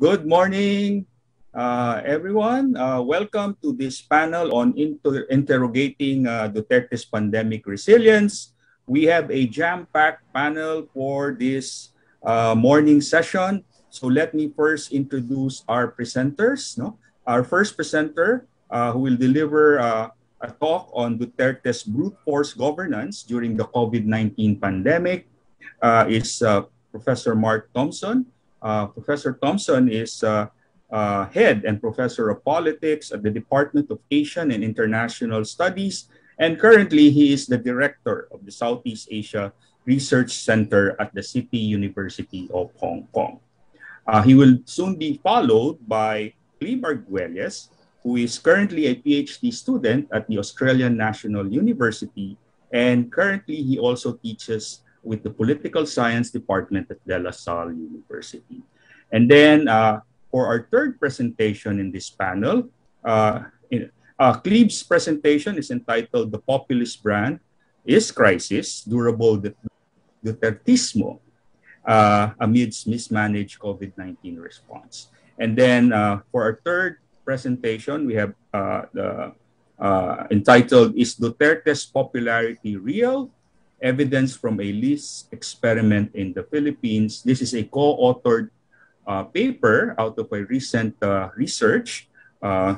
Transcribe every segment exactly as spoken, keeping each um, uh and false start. Good morning, uh, everyone. Uh, welcome to this panel on inter interrogating uh, Duterte's pandemic resilience. We have a jam-packed panel for this uh, morning session. So let me first introduce our presenters. No? Our first presenter uh, who will deliver uh, a talk on Duterte's brute force governance during the COVID nineteen pandemic uh, is uh, Professor Mark Thompson. Uh, Professor Thompson is uh, uh, head and professor of politics at the Department of Asian and International Studies, and currently he is the director of the Southeast Asia Research Center at the City University of Hong Kong. Uh, he will soon be followed by Cleve Arguelles, who is currently a PhD student at the Australian National University, and currently he also teaches with the Political Science Department at De La Salle University. And then uh, for our third presentation in this panel, uh, in, uh, Cleve's presentation is entitled "The Populist Brand is Crisis, Durable Dutertismo uh, Amidst Mismanaged COVID nineteen Response." And then uh, for our third presentation, we have uh, the, uh, entitled "Is Duterte's Popularity Real? Evidence from a Least Experiment in the Philippines." This is a co-authored uh, paper out of a recent uh, research, uh,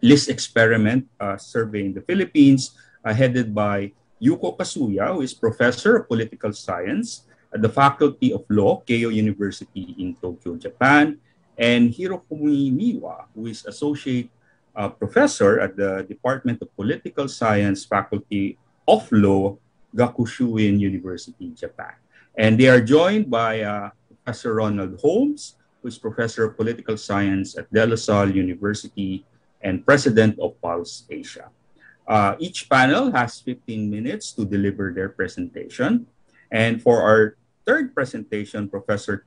Least Experiment uh, Survey in the Philippines, uh, headed by Yuko Kasuya, who is Professor of Political Science at the Faculty of Law, Keio University in Tokyo, Japan, and Hirofumi Miwa, who is Associate uh, Professor at the Department of Political Science, Faculty of Law, Gakushuin University, Japan. And they are joined by uh, Professor Ronald Holmes, who is Professor of Political Science at De La Salle University and President of Pulse Asia. Uh, each panel has fifteen minutes to deliver their presentation. And for our third presentation, Professor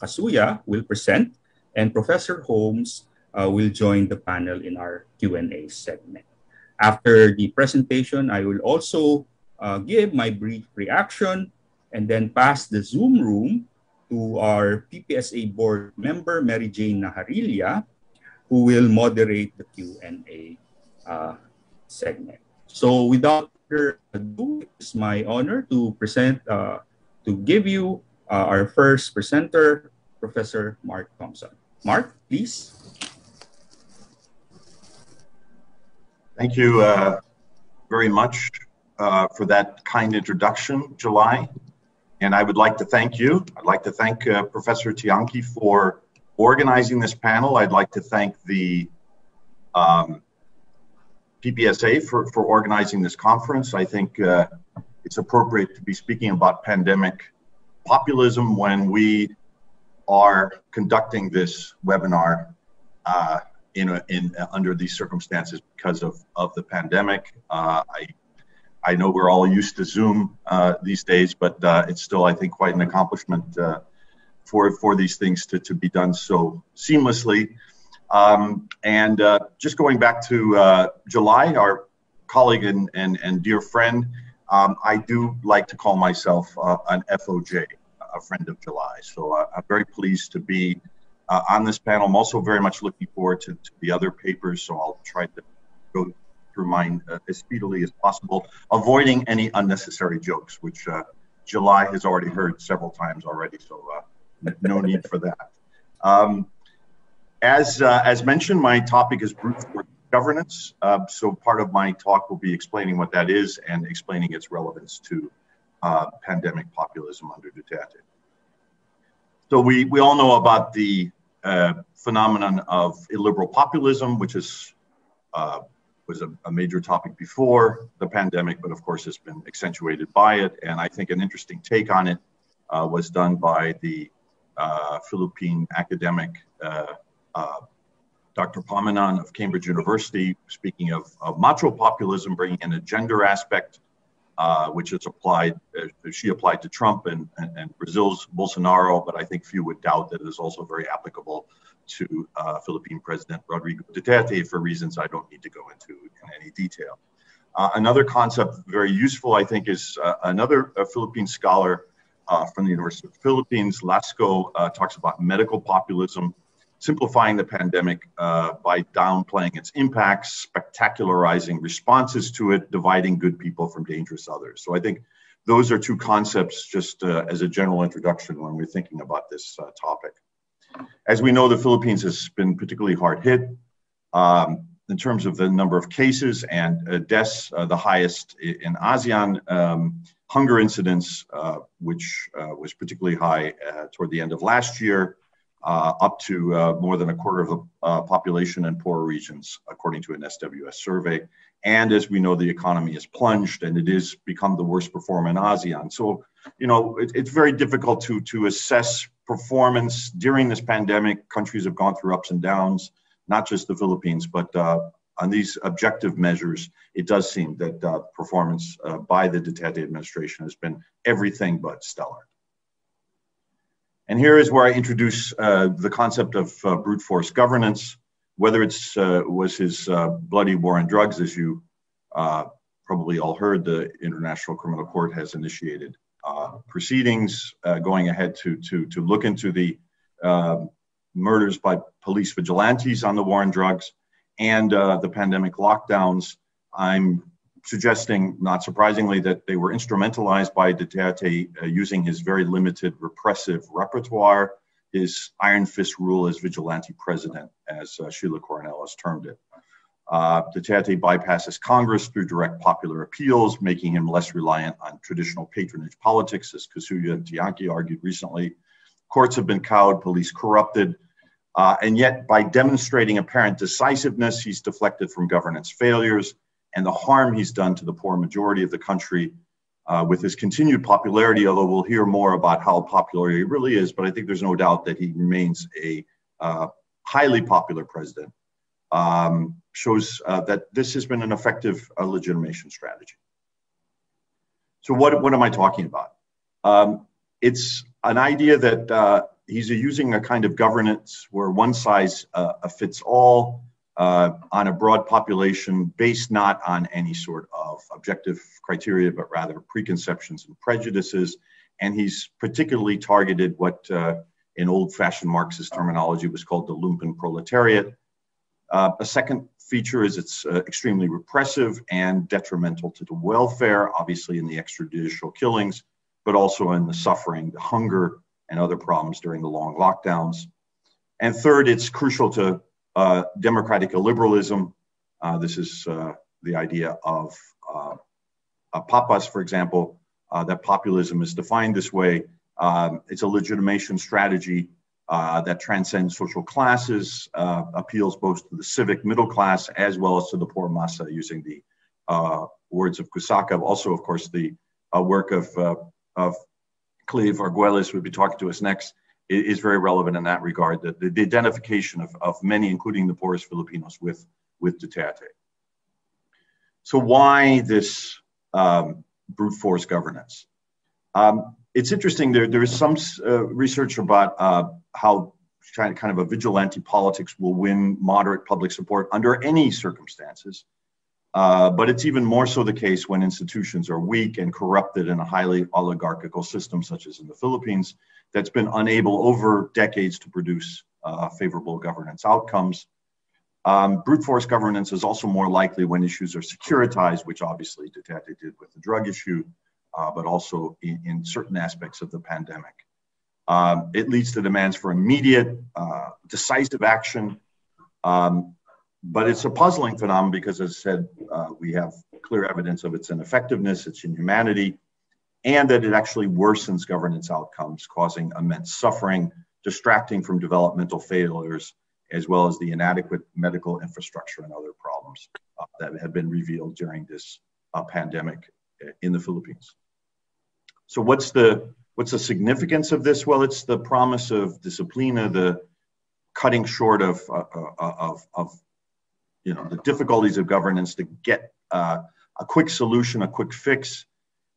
Kasuya will present, and Professor Holmes uh, will join the panel in our Q and A segment. After the presentation, I will also Uh, give my brief reaction and then pass the Zoom room to our P P S A board member, Mary Jane Naharilia, who will moderate the Q and A uh, segment. So without further ado, it's my honor to present, uh, to give you uh, our first presenter, Professor Mark Thompson. Mark, please. Thank you uh, very much Uh, for that kind introduction, July. And I would like to thank you. I'd like to thank uh, Professor Tianchi for organizing this panel. I'd like to thank the um, P P S A for, for organizing this conference. I think uh, it's appropriate to be speaking about pandemic populism when we are conducting this webinar uh, in, a, in uh, under these circumstances because of, of the pandemic. Uh, I I know we're all used to Zoom uh, these days, but uh, it's still, I think, quite an accomplishment uh, for for these things to, to be done so seamlessly. Um, and uh, just going back to uh, July, our colleague and, and, and dear friend, um, I do like to call myself uh, an F O J, a friend of July. So uh, I'm very pleased to be uh, on this panel. I'm also very much looking forward to, to the other papers, so I'll try to go through mine uh, as speedily as possible, avoiding any unnecessary jokes, which uh, July has already heard several times already, so uh, no need for that. Um, as, uh, as mentioned, my topic is brute force governance, uh, so part of my talk will be explaining what that is and explaining its relevance to uh, pandemic populism under Duterte. So we, we all know about the uh, phenomenon of illiberal populism, which is uh, was a, a major topic before the pandemic, but of course has been accentuated by it. And I think an interesting take on it uh, was done by the uh, Philippine academic, uh, uh, Doctor Pamanan of Cambridge University, speaking of, of macho populism, bringing in a gender aspect, uh, which is applied, uh, she applied to Trump and, and, and Brazil's Bolsonaro, but I think few would doubt that it is also very applicable to uh, Philippine President Rodrigo Duterte for reasons I don't need to go into in any detail. Uh, another concept very useful, I think, is uh, another uh, Philippine scholar uh, from the University of the Philippines, Lasco, uh, talks about medical populism, simplifying the pandemic uh, by downplaying its impacts, spectacularizing responses to it, dividing good people from dangerous others. So I think those are two concepts just uh, as a general introduction when we're thinking about this uh, topic. As we know, the Philippines has been particularly hard hit um, in terms of the number of cases and uh, deaths, uh, the highest in ASEAN. Um, hunger incidence, uh, which uh, was particularly high uh, toward the end of last year, uh, up to uh, more than a quarter of the uh, population in poorer regions, according to an S W S survey. And as we know, the economy has plunged and it has become the worst performer in ASEAN. So, you know, it, it's very difficult to, to assess performance during this pandemic. Countries have gone through ups and downs, not just the Philippines, but uh, on these objective measures, it does seem that uh, performance uh, by the Duterte administration has been everything but stellar. And here is where I introduce uh, the concept of uh, brute force governance, whether it's uh, was his uh, bloody war on drugs, as you uh, probably all heard. The International Criminal Court has initiated uh, proceedings uh, going ahead to, to, to look into the uh, murders by police vigilantes on the war on drugs, and uh, the pandemic lockdowns. I'm suggesting, not surprisingly, that they were instrumentalized by Duterte uh, using his very limited repressive repertoire, his iron fist rule as vigilante president, as uh, Sheila Coronel has termed it. Uh, Duterte bypasses Congress through direct popular appeals, making him less reliant on traditional patronage politics, as Kasuya and Tiaki argued recently. Courts have been cowed, police corrupted, Uh, and yet, by demonstrating apparent decisiveness, he's deflected from governance failures and the harm he's done to the poor majority of the country uh, with his continued popularity, although we'll hear more about how popular he really is. But I think there's no doubt that he remains a uh, highly popular president, um, shows uh, that this has been an effective uh, legitimation strategy. So what, what am I talking about? Um, it's an idea that uh, he's using a kind of governance where one size uh, fits all uh, on a broad population based not on any sort of objective criteria, but rather preconceptions and prejudices. And he's particularly targeted what uh, in old-fashioned Marxist terminology was called the lumpen proletariat. Uh, a second feature is it's uh, extremely repressive and detrimental to the welfare, obviously in the extrajudicial killings, but also in the suffering, the hunger, and other problems during the long lockdowns. And third, it's crucial to uh, democratic illiberalism. Uh, this is uh, the idea of uh, uh, Papas, for example, uh, that populism is defined this way. Um, it's a legitimation strategy uh, that transcends social classes, uh, appeals both to the civic middle class as well as to the poor massa, using the uh, words of Kusaka, also, of course, the uh, work of, uh, of Cleve Arguelles, who will be talking to us next, is very relevant in that regard, that the identification of, of many, including the poorest Filipinos, with, with Duterte. So why this um, brute force governance? Um, it's interesting, there, there is some uh, research about uh, how kind of a vigilante politics will win moderate public support under any circumstances. Uh, but it's even more so the case when institutions are weak and corrupted in a highly oligarchical system, such as in the Philippines, that's been unable over decades to produce uh, favorable governance outcomes. Um, brute force governance is also more likely when issues are securitized, which obviously Duterte did with the drug issue, uh, but also in, in certain aspects of the pandemic. Um, it leads to demands for immediate, uh, decisive action. Um, But it's a puzzling phenomenon because, as I said, uh, we have clear evidence of its ineffectiveness, its inhumanity, and that it actually worsens governance outcomes, causing immense suffering, distracting from developmental failures, as well as the inadequate medical infrastructure and other problems uh, that have been revealed during this uh, pandemic in the Philippines. So what's the, what's the significance of this? Well, it's the promise of disciplina, the cutting short of, uh, of, of you know, the difficulties of governance to get uh, a quick solution, a quick fix.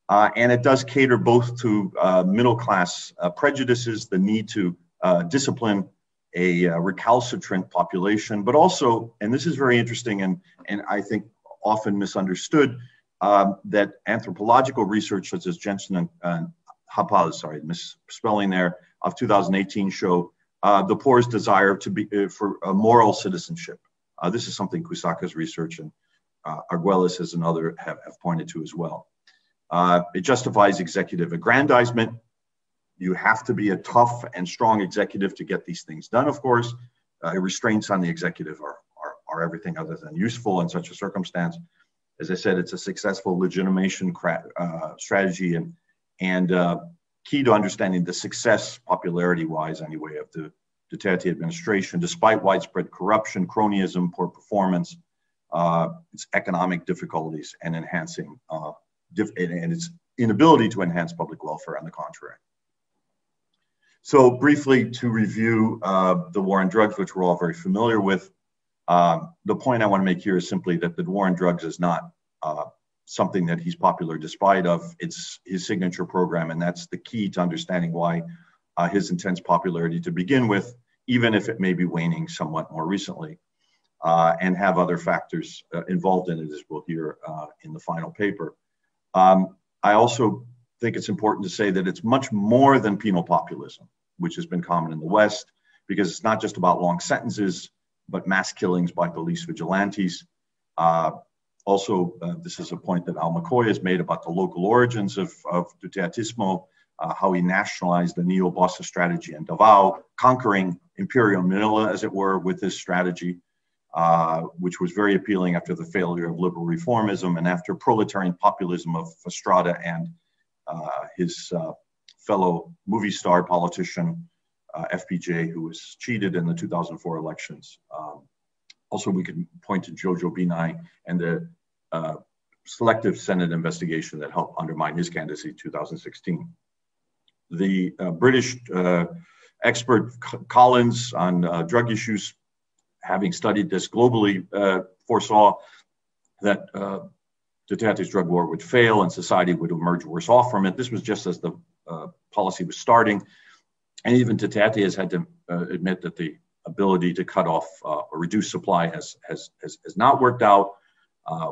Uh, and it does cater both to uh, middle-class uh, prejudices, the need to uh, discipline a uh, recalcitrant population, but also, and this is very interesting and, and I think often misunderstood, uh, that anthropological research such as Jensen and uh, Hapa, sorry, misspelling there, of two thousand eighteen show uh, the poor's desire to be uh, for a moral citizenship. Uh, this is something Kusaka's research and uh, Arguelles as another have, have pointed to as well. Uh, it justifies executive aggrandizement. You have to be a tough and strong executive to get these things done, of course. Uh, restraints on the executive are, are, are everything other than useful in such a circumstance. As I said, it's a successful legitimation uh, strategy and, and uh, key to understanding the success, popularity-wise anyway, of the Duterte administration, despite widespread corruption, cronyism, poor performance, uh, its economic difficulties, and enhancing uh, diff and its inability to enhance public welfare, on the contrary. So briefly to review uh, the war on drugs, which we're all very familiar with, uh, the point I want to make here is simply that the war on drugs is not uh, something that he's popular despite of. It's his signature program, and that's the key to understanding why uh, his intense popularity to begin with, even if it may be waning somewhat more recently, uh, and have other factors uh, involved in it, as we'll hear uh, in the final paper. Um, I also I think it's important to say that it's much more than penal populism, which has been common in the West, because it's not just about long sentences, but mass killings by police vigilantes. Uh, also, uh, this is a point that Al McCoy has made about the local origins of, of Dutertismo, uh, how he nationalized the neo-Bossa strategy in Davao, conquering Imperial Manila, as it were, with this strategy, uh, which was very appealing after the failure of liberal reformism and after proletarian populism of Estrada and Uh, his uh, fellow movie star politician, uh, F P J, who was cheated in the two thousand four elections. Um, also, we can point to Jojo Binay and the uh, selective Senate investigation that helped undermine his candidacy in two thousand sixteen. The uh, British uh, expert Collins on uh, drug issues, having studied this globally, uh, foresaw that uh, Duterte's drug war would fail and society would emerge worse off from it. This was just as the uh, policy was starting. And even Duterte has had to uh, admit that the ability to cut off uh, or reduce supply has, has, has, has not worked out. Uh,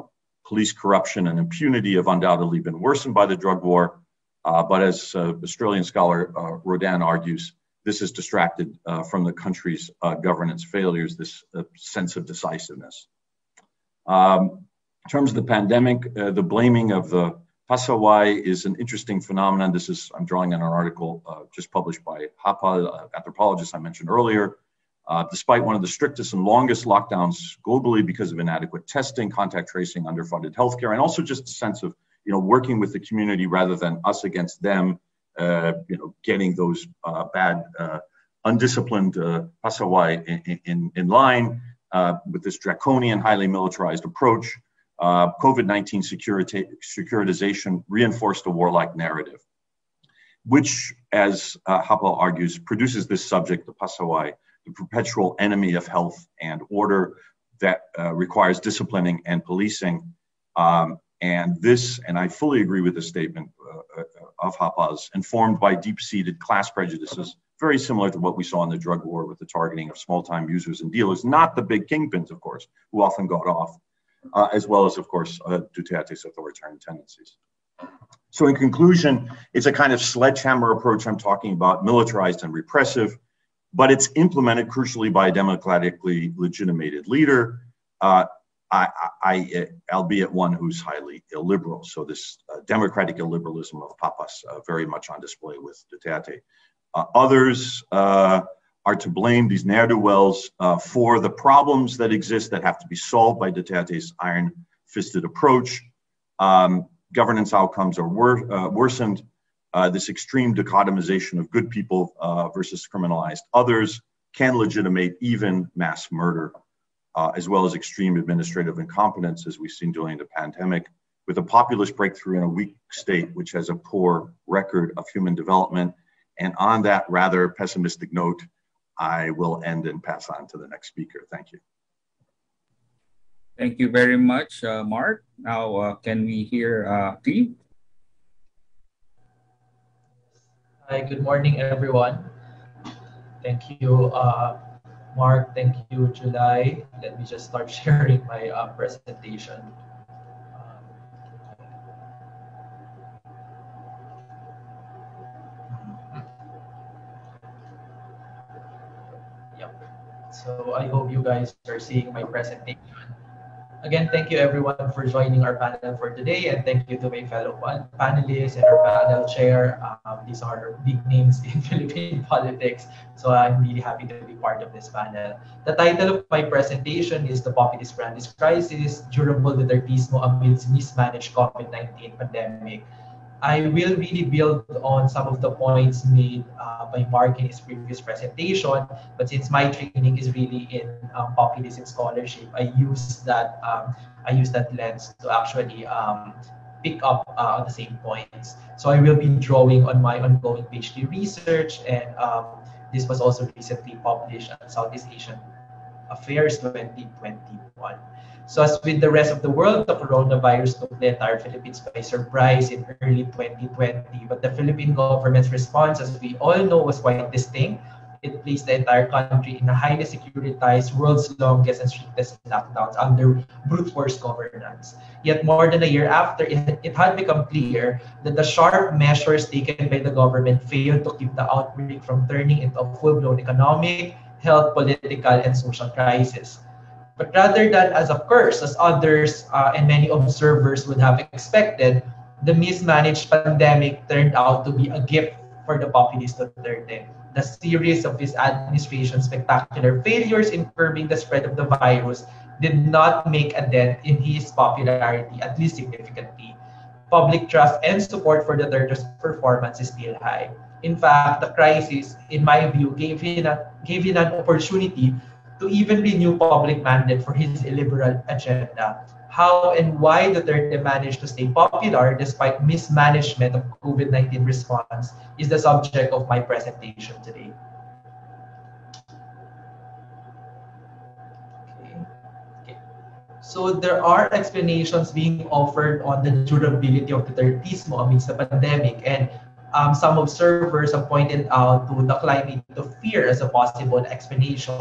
police corruption and impunity have undoubtedly been worsened by the drug war. Uh, but as uh, Australian scholar uh, Rodin argues, this is distracted uh, from the country's uh, governance failures, this uh, sense of decisiveness. Um, In terms of the pandemic, uh, the blaming of the Pasawai is an interesting phenomenon. This is, I'm drawing on an article uh, just published by Hapa, uh, anthropologist I mentioned earlier. Uh, despite one of the strictest and longest lockdowns globally because of inadequate testing, contact tracing, underfunded healthcare, and also just a sense of, you know, working with the community rather than us against them, uh, you know, getting those uh, bad, uh, undisciplined uh, Pasawai in, in, in line uh, with this draconian, highly militarized approach. Uh, COVID nineteen securitization reinforced a warlike narrative, which, as uh, Hapa argues, produces this subject, the Pasawai, the perpetual enemy of health and order that uh, requires disciplining and policing. Um, and this, and I fully agree with the statement uh, of Hapa's, informed by deep-seated class prejudices, very similar to what we saw in the drug war with the targeting of small-time users and dealers, not the big kingpins, of course, who often got off. Uh, as well as, of course, uh, Duterte's authoritarian tendencies. So in conclusion, it's a kind of sledgehammer approach I'm talking about, militarized and repressive, but it's implemented crucially by a democratically legitimated leader, uh, I, I, I, albeit one who's highly illiberal. So this uh, democratic illiberalism of Papas uh, very much on display with Duterte. Uh, others uh, are to blame, these ne'er-do-wells, uh, for the problems that exist that have to be solved by Duterte's iron-fisted approach. Um, governance outcomes are wor uh, worsened. Uh, this extreme dichotomization of good people uh, versus criminalized others can legitimate even mass murder, uh, as well as extreme administrative incompetence, as we've seen during the pandemic, with a populist breakthrough in a weak state, which has a poor record of human development. And on that rather pessimistic note, I will end and pass on to the next speaker. Thank you. Thank you very much, uh, Mark. Now, uh, can we hear uh, Cleve? Hi, good morning, everyone. Thank you, uh, Mark. Thank you, July. Let me just start sharing my uh, presentation. So I hope you guys are seeing my presentation. Again, thank you everyone for joining our panel for today, and thank you to my fellow panelists and our panel chair. Um, these are big names in Philippine politics, so I'm really happy to be part of this panel. The title of my presentation is The Populist Grandest Crisis, Durable Dutertismo Amidst Mismanaged COVID nineteen Pandemic. I will really build on some of the points made uh, by Mark in his previous presentation, but since my training is really in um, populism scholarship, I use that um, I use that lens to actually um, pick up uh, the same points. So I will be drawing on my ongoing PhD research, and um, this was also recently published on Southeast Asian Affairs twenty twenty-one. So as with the rest of the world, the coronavirus took the entire Philippines by surprise in early twenty twenty. But the Philippine government's response, as we all know, was quite distinct. It placed the entire country in a highly securitized, world's longest and strictest lockdowns under brute force governance. Yet more than a year after, it, it had become clear that the sharp measures taken by the government failed to keep the outbreak from turning into a full-blown economic, health, political, and social crisis. But rather than as a curse, as others uh, and many observers would have expected, the mismanaged pandemic turned out to be a gift for the populist Duterte. The series of his administration's spectacular failures in curbing the spread of the virus did not make a dent in his popularity, at least significantly. Public trust and support for Duterte's performance is still high. In fact, the crisis, in my view, gave him, a, gave him an opportunity to even renew public mandate for his illiberal agenda. How and why Duterte managed to stay popular despite mismanagement of COVID nineteen response is the subject of my presentation today. Okay. Okay. So there are explanations being offered on the durability of Dutertismo amidst the pandemic, and Um, some observers have pointed out to the climate of fear as a possible explanation.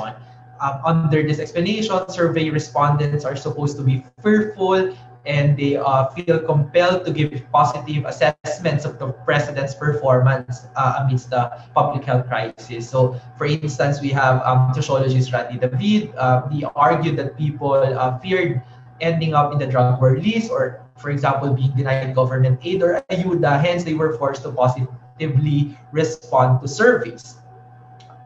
Um, under this explanation, survey respondents are supposed to be fearful, and they uh, feel compelled to give positive assessments of the president's performance uh, amidst the public health crisis. So, for instance, we have um, sociologist Randy David. Uh, he argued that people uh, feared ending up in the drug war list, or for example, being denied government aid or ayuda, hence they were forced to positively respond to surveys.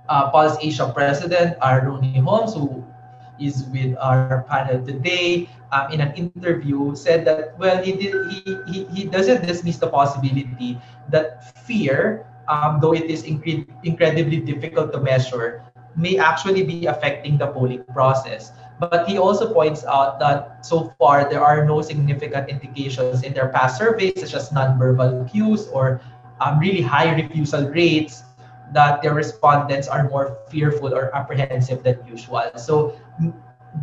Uh, Pulse Asia President uh, Ronald Holmes, who is with our panel today, um, in an interview said that, well, he, did, he, he, he doesn't dismiss the possibility that fear, um, though it is incre incredibly difficult to measure, may actually be affecting the polling process. But he also points out that so far there are no significant indications in their past surveys, such as nonverbal cues or um, really high refusal rates, that their respondents are more fearful or apprehensive than usual. So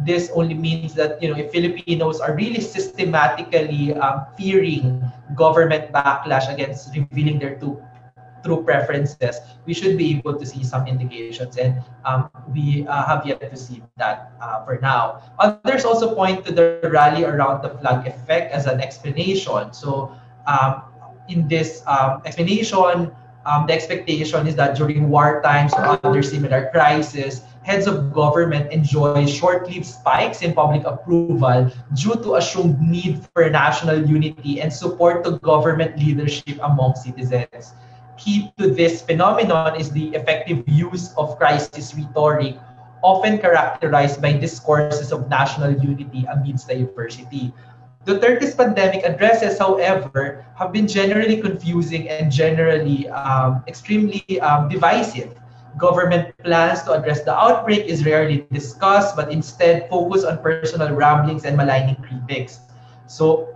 this only means that, you know, if Filipinos are really systematically um, fearing government backlash against revealing their true true preferences, we should be able to see some indications, and um, we uh, have yet to see that uh, for now. Others also point to the rally around the flag effect as an explanation. So um, in this um, explanation, um, the expectation is that during war times or other similar crises, heads of government enjoy short-lived spikes in public approval due to assumed need for national unity and support to government leadership among citizens. Key to this phenomenon is the effective use of crisis rhetoric, often characterized by discourses of national unity amidst diversity. Duterte's pandemic addresses, however, have been generally confusing and generally um, extremely um, divisive. Government plans to address the outbreak is rarely discussed, but instead focus on personal ramblings and maligning critics. So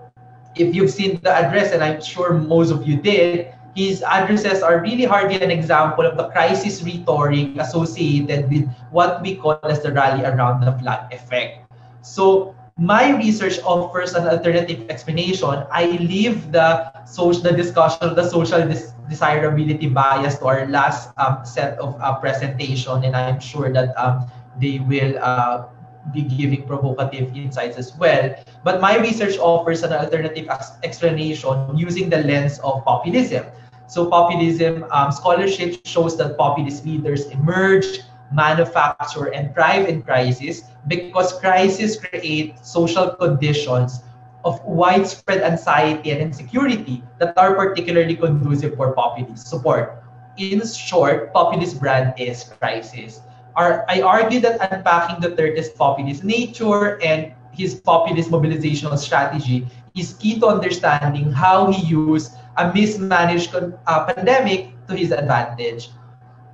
if you've seen the address, and I'm sure most of you did, his addresses are really hardly an example of the crisis rhetoric associated with what we call as the rally around the flag effect. So my research offers an alternative explanation. I leave the social the discussion of the social des desirability bias to our last um, set of uh, presentation, and I'm sure that um, they will uh, be giving provocative insights as well. But my research offers an alternative explanation using the lens of populism. So populism um, scholarship shows that populist leaders emerge manufacture, and thrive in crisis, because crises create social conditions of widespread anxiety and insecurity that are particularly conducive for populist support. In short, populist brand is crisis. Our, I argue that unpacking Duterte's populist nature and his populist mobilizational strategy is key to understanding how he used a mismanaged uh, pandemic to his advantage.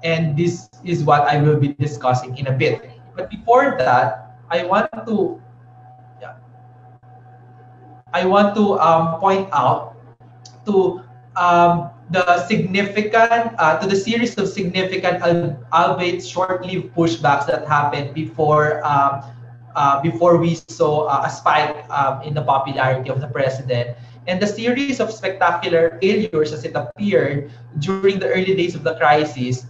And this is what I will be discussing in a bit. But before that, I want to I want to um, point out to um, the significant, uh, to the series of significant, albeit short-lived pushbacks that happened before um, uh, before we saw uh, a spike um, in the popularity of the president, and the series of spectacular failures as it appeared during the early days of the crisis.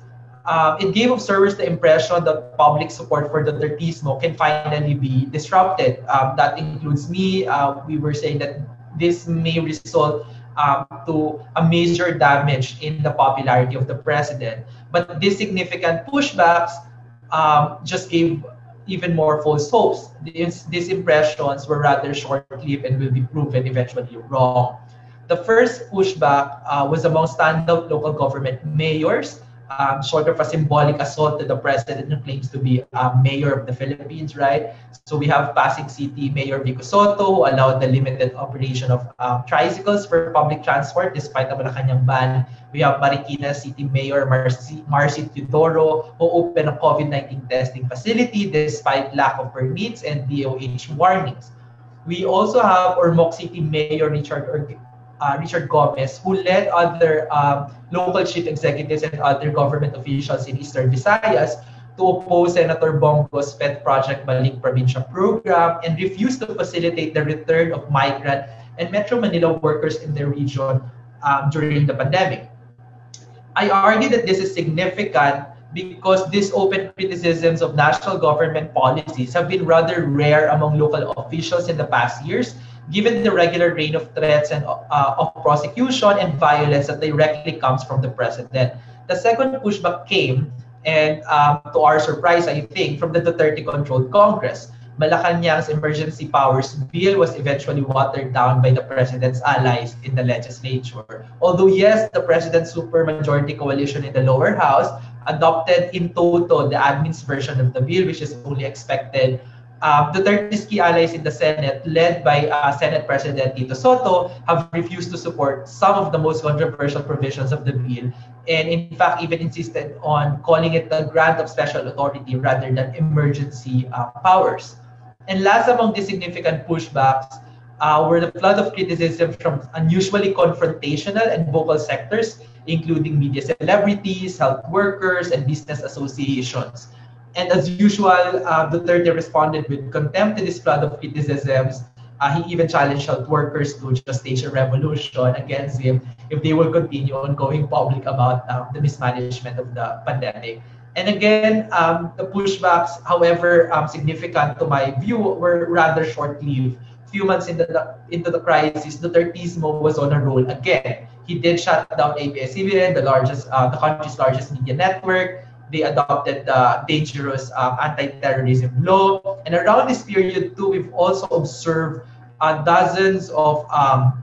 Uh, it gave observers the impression that public support for Dutertismo can finally be disrupted. Um, that includes me. Uh, we were saying that this may result um, to a major damage in the popularity of the president. But these significant pushbacks um, just gave even more false hopes. These, these impressions were rather short-lived and will be proven eventually wrong. The first pushback uh, was among standout local government mayors, Um, sort of a symbolic assault to the president who claims to be um, mayor of the Philippines, right? So we have Pasig City Mayor Vico Soto, who allowed the limited operation of um, tricycles for public transport despite the Malacanang ban. We have Marikina City Mayor Marcy, Marcy Teodoro, who opened a COVID nineteen testing facility despite lack of permits and D O H warnings. We also have Ormoc City Mayor Richard Ortiz. Uh, Richard Gomez, who led other um, local chief executives and other government officials in Eastern Visayas to oppose Senator Bongo's Pet Project Balik Provincia program and refused to facilitate the return of migrant and Metro Manila workers in the region um, during the pandemic. I argue that this is significant because these open criticisms of national government policies have been rather rare among local officials in the past years, given the regular reign of threats and uh, of prosecution and violence that directly comes from the president. The second pushback came, and um, to our surprise, I think, from the Duterte-controlled Congress. Malacanang's emergency powers bill was eventually watered down by the president's allies in the legislature. Although, yes, the president's supermajority coalition in the lower house adopted in total the admin's version of the bill, which is only expected. Uh, Duterte's key allies in the Senate, led by uh, Senate President Tito Soto, have refused to support some of the most controversial provisions of the bill, and in fact even insisted on calling it a grant of special authority rather than emergency uh, powers. And last among the significant pushbacks uh, were the flood of criticism from unusually confrontational and vocal sectors, including media celebrities, health workers, and business associations. And as usual, uh, Duterte responded with contempt to this flood of criticisms. Uh, he even challenged health workers to just stage a revolution against him if they will continue on going public about um, the mismanagement of the pandemic. And again, um, the pushbacks, however um, significant to my view, were rather short-lived. A few months into the, into the crisis, Dutertismo was on a roll again. He did shut down A B S C B N, the largest, uh, the country's largest media network. They adopted the dangerous um, anti-terrorism law. And around this period too, we've also observed uh, dozens of um,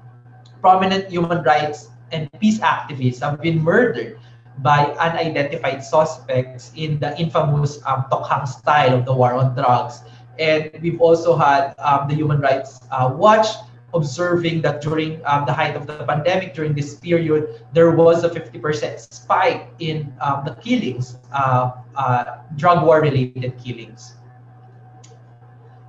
prominent human rights and peace activists have been murdered by unidentified suspects in the infamous um, Tokhang style of the war on drugs. And we've also had um, the Human Rights uh, Watch observing that during um, the height of the pandemic, during this period, there was a fifty percent spike in um, the killings, uh, uh, drug war-related killings.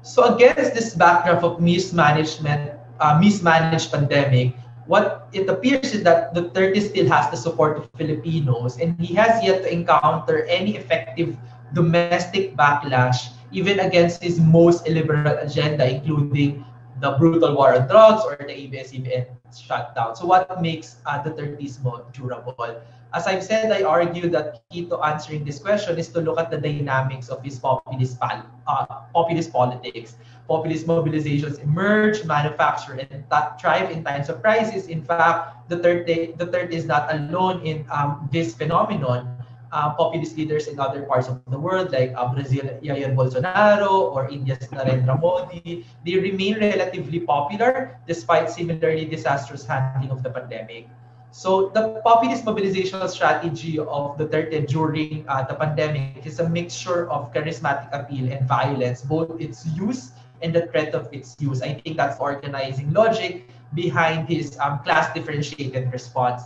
So against this backdrop of mismanagement, uh, mismanaged pandemic, what it appears is that Duterte still has the support of Filipinos, and he has yet to encounter any effective domestic backlash, even against his most illiberal agenda, including the brutal war on drugs or the A B S C B N shutdown. So what makes uh, Dutertismo durable? As I've said, I argue that key to answering this question is to look at the dynamics of his populist, uh, populist politics. Populist mobilizations emerge, manufacture, and thrive in times of crisis. In fact, Duterte, Duterte is not alone in um, this phenomenon. uh, populist leaders in other parts of the world, like uh, Brazil, Jair Bolsonaro, or India's Narendra Modi, they remain relatively popular despite similarly disastrous handling of the pandemic. So the populist mobilization strategy of Duterte during uh, the pandemic is a mixture of charismatic appeal and violence, both its use and the threat of its use. I think that's organizing logic behind his um, class-differentiated response.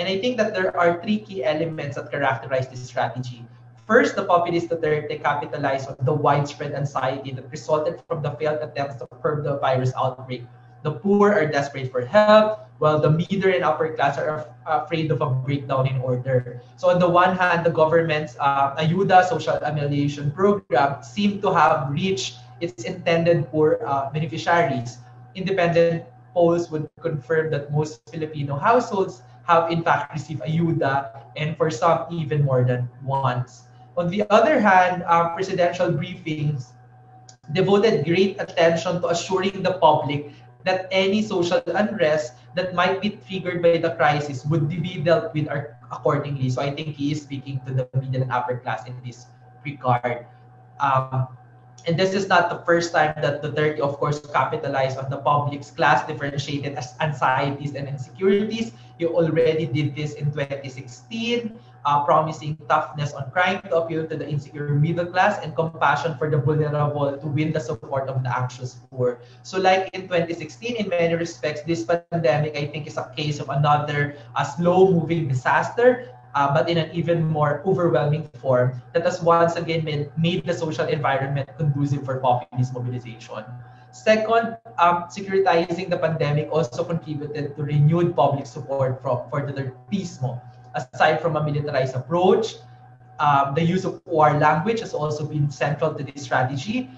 And I think that there are three key elements that characterize this strategy. First, the populist Duterte capitalized on the widespread anxiety that resulted from the failed attempts to curb the virus outbreak. The poor are desperate for help, while the middle and upper class are af afraid of a breakdown in order. So on the one hand, the government's uh, Ayuda social amelioration program seemed to have reached its intended poor uh, beneficiaries. Independent polls would confirm that most Filipino households have in fact received Ayuda, and for some even more than once. On the other hand, uh, presidential briefings devoted great attention to assuring the public that any social unrest that might be triggered by the crisis would be dealt with accordingly. So I think he is speaking to the middle and upper class in this regard. Um, and this is not the first time that Duterte, of course, capitalized on the public's class-differentiated anxieties and insecurities. He already did this in twenty sixteen, uh, promising toughness on crime to appeal to the insecure middle class and compassion for the vulnerable to win the support of the anxious poor. So like in twenty sixteen, in many respects, this pandemic, I think, is a case of another uh, slow-moving disaster, uh, but in an even more overwhelming form that has once again made, made the social environment conducive for populist mobilization. Second, um, securitizing the pandemic also contributed to renewed public support for, for the Dutertismo. Aside from a militarized approach, um, the use of war language has also been central to this strategy.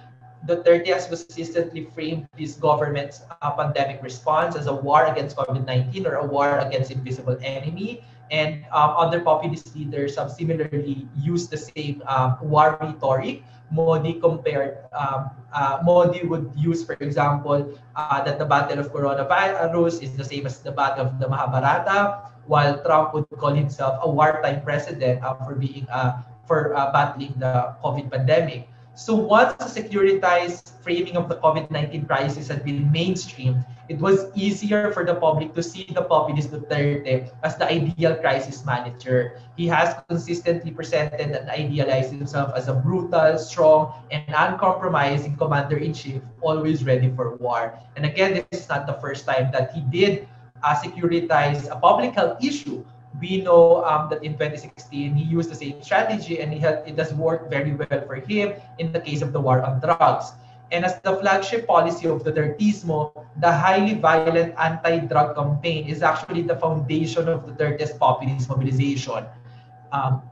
Duterte has consistently framed this government's uh, pandemic response as a war against COVID nineteen or a war against invisible enemy. And um, other populist leaders have similarly used the same um, war rhetoric. Modi compared, um, uh, Modi would use, for example, uh, that the battle of coronavirus is the same as the battle of the Mahabharata, while Trump would call himself a wartime president uh, for being uh, for uh, battling the COVID pandemic. So once the securitized framing of the COVID nineteen crisis had been mainstreamed, it was easier for the public to see the populist Duterte as the ideal crisis manager. He has consistently presented and idealized himself as a brutal, strong, and uncompromising commander-in-chief, always ready for war. And again, this is not the first time that he did uh, securitize a public health issue. We know um, that in twenty sixteen, he used the same strategy, and he had, it has worked very well for him in the case of the war on drugs. And as the flagship policy of the Dutertismo, the highly violent anti-drug campaign is actually the foundation of the Duterte's populist mobilization, um,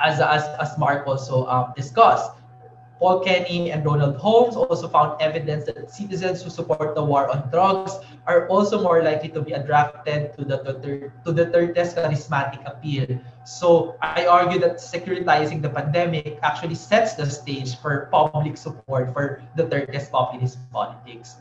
as, as, as Mark also um, discussed. Paul Kenny and Ronald Holmes also found evidence that citizens who support the war on drugs are also more likely to be attracted to the to the Duterte's charismatic appeal. So I argue that securitizing the pandemic actually sets the stage for public support for the Duterte's populist politics.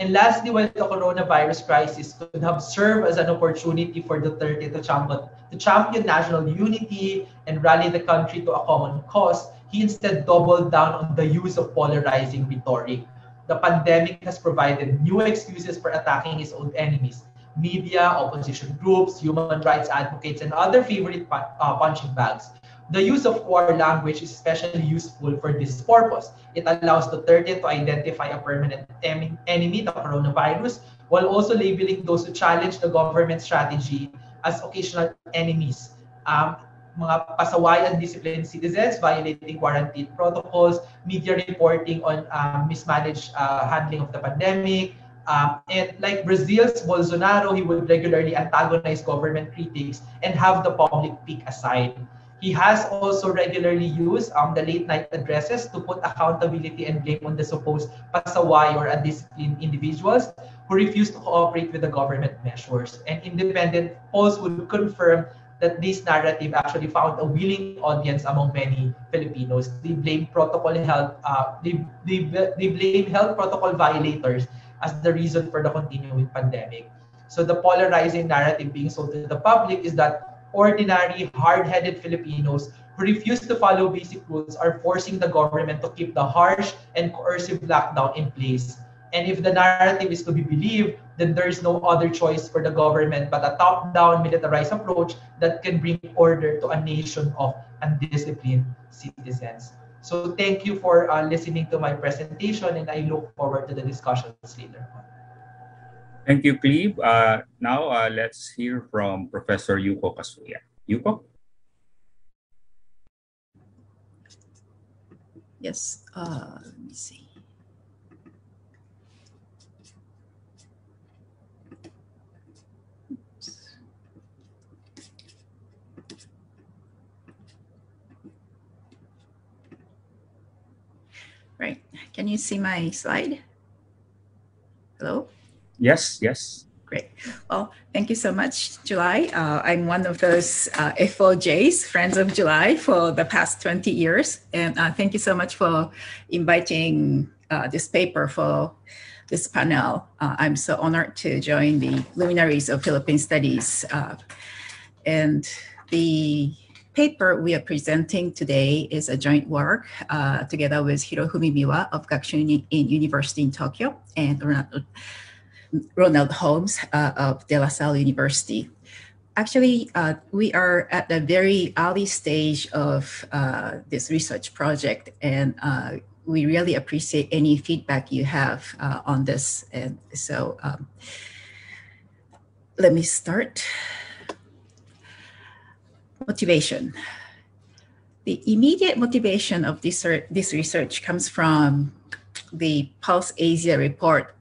And lastly, while the coronavirus crisis could have served as an opportunity for Duterte to champion, to champion national unity and rally the country to a common cause, he instead doubled down on the use of polarizing rhetoric. The pandemic has provided new excuses for attacking his own enemies: media, opposition groups, human rights advocates, and other favorite pun uh, punching bags. The use of war language is especially useful for this purpose. It allows Duterte to identify a permanent enemy, the coronavirus, while also labeling those who challenge the government strategy as occasional enemies. Um, mga Pasawai and disciplined citizens violating quarantine protocols, media reporting on uh, mismanaged uh, handling of the pandemic, um, and like Brazil's Bolsonaro, he would regularly antagonize government critics and have the public pick a side. He has also regularly used um, the late-night addresses to put accountability and blame on the supposed Pasawai or undisciplined individuals who refuse to cooperate with the government measures. And independent polls would confirm that this narrative actually found a willing audience among many Filipinos. They blame protocol health, uh, they, they, they blame health protocol violators as the reason for the continuing pandemic. So the polarizing narrative being sold to the public is that ordinary, hard-headed Filipinos who refuse to follow basic rules are forcing the government to keep the harsh and coercive lockdown in place. And if the narrative is to be believed, then there is no other choice for the government but a top-down militarized approach that can bring order to a nation of undisciplined citizens. So thank you for uh, listening to my presentation, and I look forward to the discussions later on. Thank you, Cleve. Uh, now uh, let's hear from Professor Yuko Kasuya. Yuko? Yes, uh, let me see. Right. Can you see my slide? Hello? Yes, yes. Great. Well, thank you so much, July. Uh, I'm one of those uh, F O Js, Friends of July, for the past twenty years. And uh, thank you so much for inviting uh, this paper for this panel. Uh, I'm so honored to join the Luminaries of Philippine Studies. Uh, and the paper we are presenting today is a joint work uh, together with Hirofumi Miwa of Gakushuin University in Tokyo and Ronald Holmes uh, of De La Salle University. Actually, uh, we are at the very early stage of uh, this research project, and uh, we really appreciate any feedback you have uh, on this. And so um, let me start. Motivation. The immediate motivation of this, this research comes from the Pulse Asia report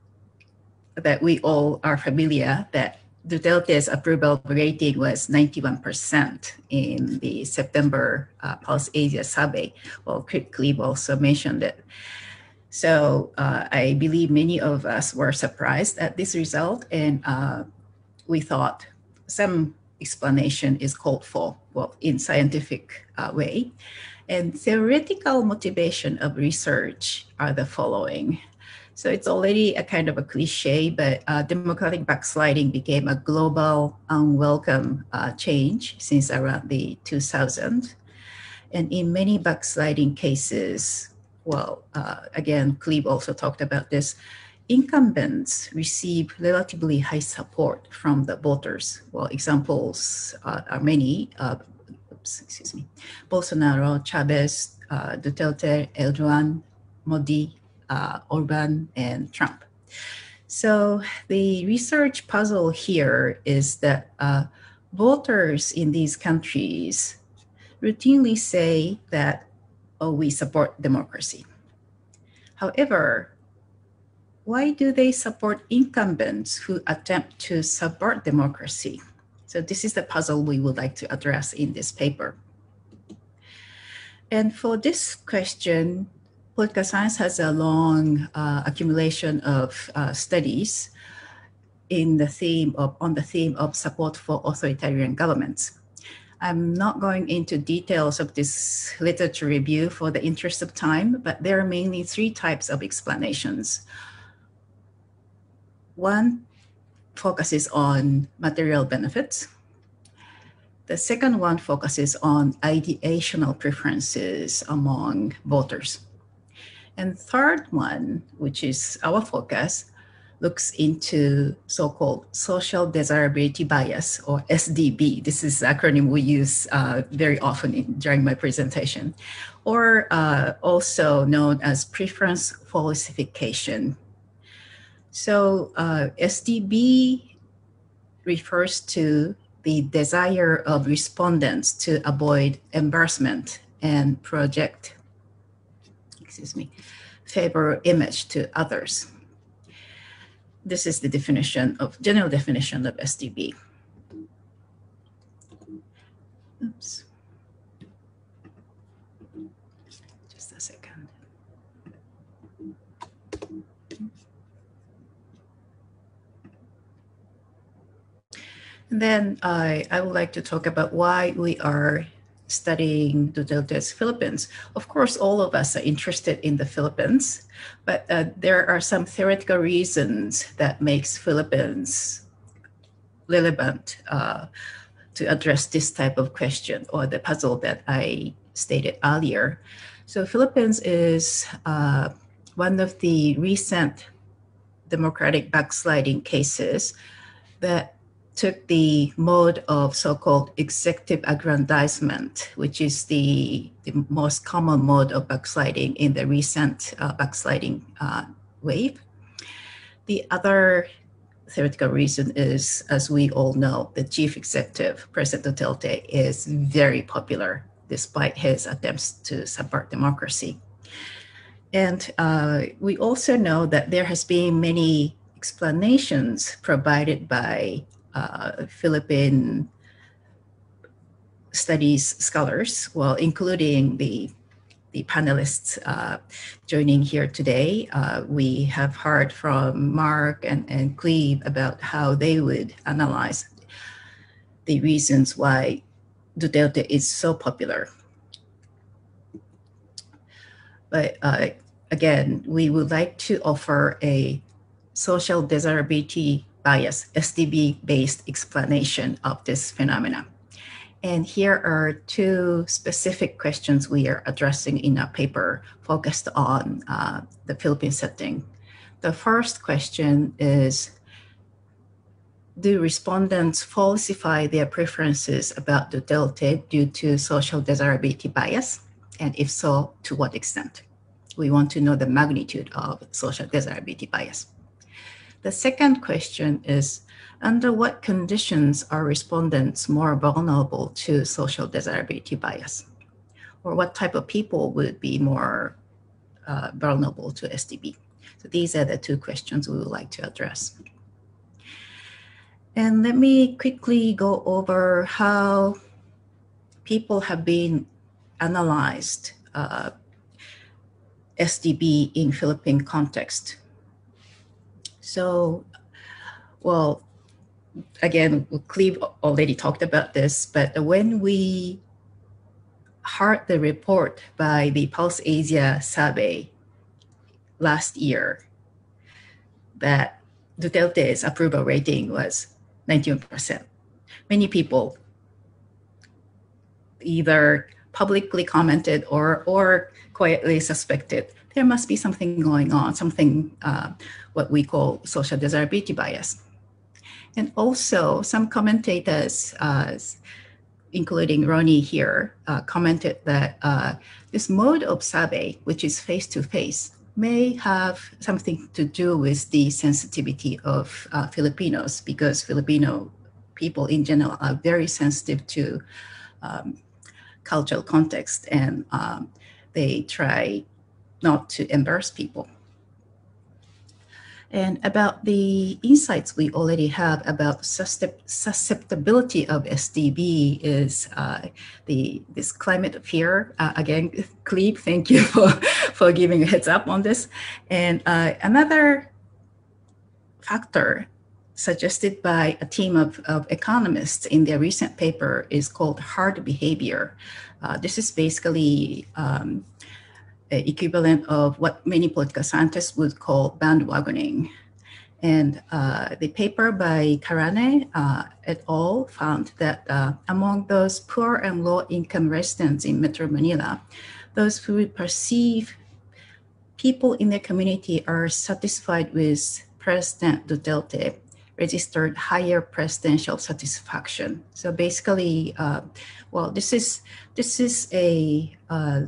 that we all are familiar, that Duterte's approval rating was ninety-one percent in the September uh, Pulse Asia survey. Well, Cleve also mentioned it. So uh, I believe many of us were surprised at this result, and uh, we thought some explanation is called for, well, in scientific uh, way. And theoretical motivation of research are the following. So it's already a kind of a cliche, but uh, democratic backsliding became a global unwelcome uh, change since around the two thousands. And in many backsliding cases, well, uh, again, Cleve also talked about this, incumbents receive relatively high support from the voters. Well, examples uh, are many. Uh, oops, excuse me. Bolsonaro, Chavez, uh, Duterte, Erdogan, Modi, uh, Orban, and Trump. So the research puzzle here is that uh, voters in these countries routinely say that, oh, we support democracy. However, why do they support incumbents who attempt to subvert democracy? So this is the puzzle we would like to address in this paper. And for this question, political science has a long uh, accumulation of uh, studies in the theme of, on the theme of support for authoritarian governments. I'm not going into details of this literature review for the interest of time, but there are mainly three types of explanations. One focuses on material benefits. The second one focuses on ideational preferences among voters. And third one, which is our focus, looks into so-called social desirability bias, or S D B. This is the acronym we use uh, very often in, during my presentation, or uh, also known as preference falsification. So uh, S D B refers to the desire of respondents to avoid embarrassment and project, excuse me, favorable image to others. This is the definition of, general definition of S D B. Oops. Then I, I would like to talk about why we are studying Duterte's Philippines. Of course, all of us are interested in the Philippines, but uh, there are some theoretical reasons that makes Philippines relevant uh, to address this type of question or the puzzle that I stated earlier. So Philippines is uh, one of the recent democratic backsliding cases that took the mode of so-called executive aggrandizement, which is the, the most common mode of backsliding in the recent uh, backsliding uh, wave. The other theoretical reason is, as we all know, the chief executive, President Duterte, is very popular despite his attempts to subvert democracy. And uh, we also know that there has been many explanations provided by uh, Philippine studies scholars, well, including the, the panelists uh, joining here today. Uh, we have heard from Mark and, and Cleve about how they would analyze the reasons why Duterte is so popular. But uh, again, we would like to offer a social desirability bias, S D B-based explanation of this phenomena. And here are two specific questions we are addressing in our paper focused on uh, the Philippine setting. The first question is, do respondents falsify their preferences about Duterte due to social desirability bias? And if so, to what extent? We want to know the magnitude of social desirability bias. The second question is, under what conditions are respondents more vulnerable to social desirability bias? Or what type of people would be more uh, vulnerable to S D B? So these are the two questions we would like to address. And let me quickly go over how people have been analyzed uh, S D B in Philippine context. So, well, again, Cleve already talked about this, but when we heard the report by the Pulse Asia survey last year, that Duterte's approval rating was ninety-one percent. Many people either publicly commented or, or quietly suspected there must be something going on, something uh, what we call social desirability bias. And also some commentators, uh, including Ronnie here, uh, commented that uh, this mode of survey, which is face-to-face, may have something to do with the sensitivity of uh, Filipinos, because Filipino people in general are very sensitive to um, cultural context, and um, they try not to embarrass people. And about the insights we already have about susceptibility of S D B is uh, the this climate of fear. Uh, again, Cleve, thank you for, for giving a heads up on this. And uh, another factor suggested by a team of, of economists in their recent paper is called herd behavior. Uh, this is basically um, an equivalent of what many political scientists would call bandwagoning. And uh, the paper by Karane uh, et al. Found that uh, among those poor and low-income residents in Metro Manila, those who perceive people in their community are satisfied with President Duterte registered higher presidential satisfaction. So basically, uh, well, this is this is a uh,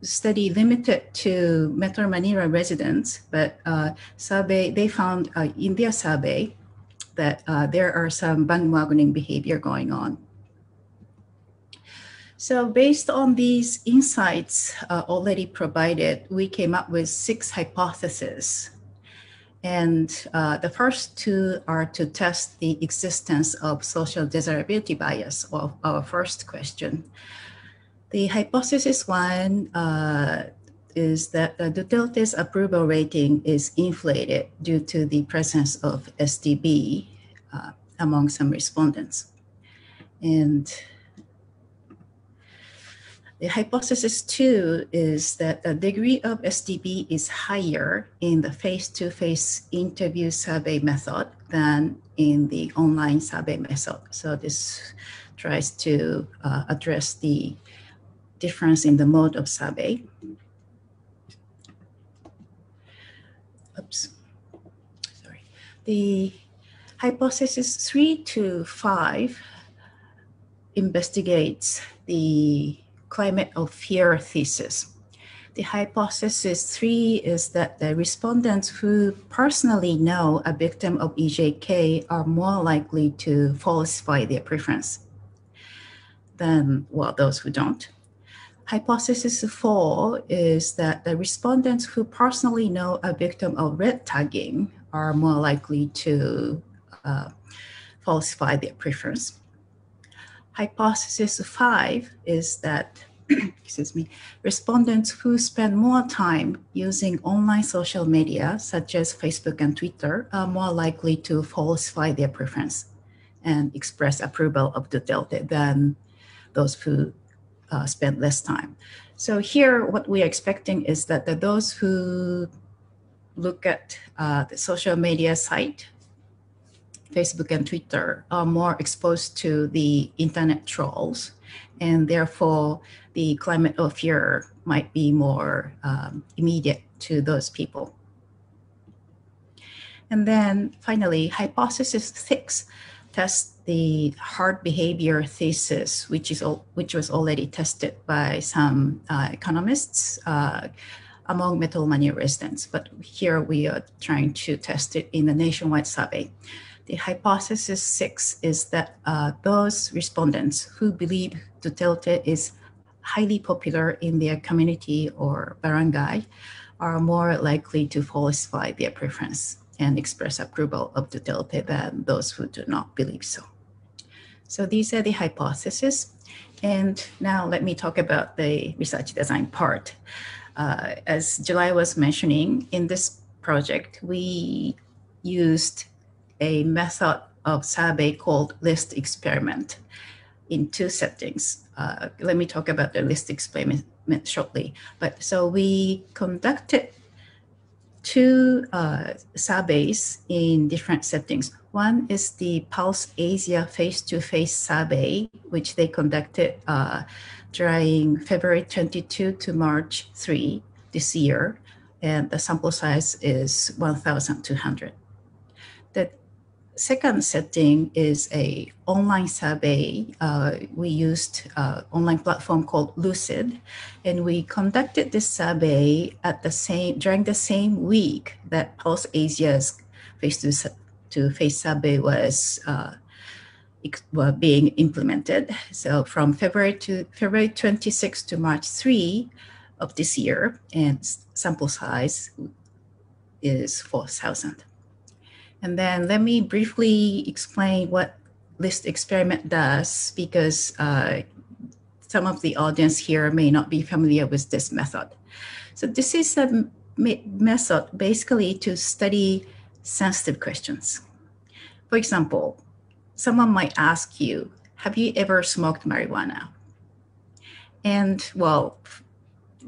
study limited to Metro Manila residents, but uh, survey, they found uh, in their survey that uh, there are some bandwagoning behavior going on. So based on these insights uh, already provided, we came up with six hypotheses. And uh, the first two are to test the existence of social desirability bias, or our first question. The hypothesis one uh, is that uh, Duterte's approval rating is inflated due to the presence of S D B uh, among some respondents. And the hypothesis two is that the degree of S D B is higher in the face-to-face interview survey method than in the online survey method. So this tries to uh, address the difference in the mode of survey. Oops, sorry. The hypothesis three to five investigates the climate of fear thesis. The hypothesis three is that the respondents who personally know a victim of E J K are more likely to falsify their preference than, well, those who don't. Hypothesis four is that the respondents who personally know a victim of red tagging are more likely to uh, falsify their preference. Hypothesis five is that excuse me, respondents who spend more time using online social media, such as Facebook and Twitter, are more likely to falsify their preference and express approval of Duterte than those who uh, spend less time. So here, what we are expecting is that, that those who look at uh, the social media site, Facebook and Twitter, are more exposed to the internet trolls, and therefore the climate of fear might be more um, immediate to those people. And then finally, hypothesis six tests the hard behavior thesis, which is al which was already tested by some uh, economists uh, among Metro Manila residents, but here we are trying to test it in a nationwide survey. The hypothesis six is that uh, those respondents who believe Duterte is highly popular in their community or barangay are more likely to falsify their preference and express approval of Duterte than those who do not believe so. So these are the hypotheses. And now let me talk about the research design part. Uh, as July was mentioning, in this project, we used a method of survey called list experiment in two settings. Uh, let me talk about the list experiment shortly. But so we conducted two uh, surveys in different settings. One is the Pulse Asia face-to-face survey, which they conducted uh, during February twenty-second to March third this year. And the sample size is one thousand two hundred. The second setting is a online survey. Uh, we used an online platform called Lucid, and we conducted this survey at the same during the same week that Pulse Asia's face-to-face survey was uh, were being implemented. So from February to February twenty-sixth to March third of this year, and sample size is four thousand. And then let me briefly explain what list experiment does, because uh, some of the audience here may not be familiar with this method. So this is a method basically to study sensitive questions. For example, someone might ask you, have you ever smoked marijuana? And well,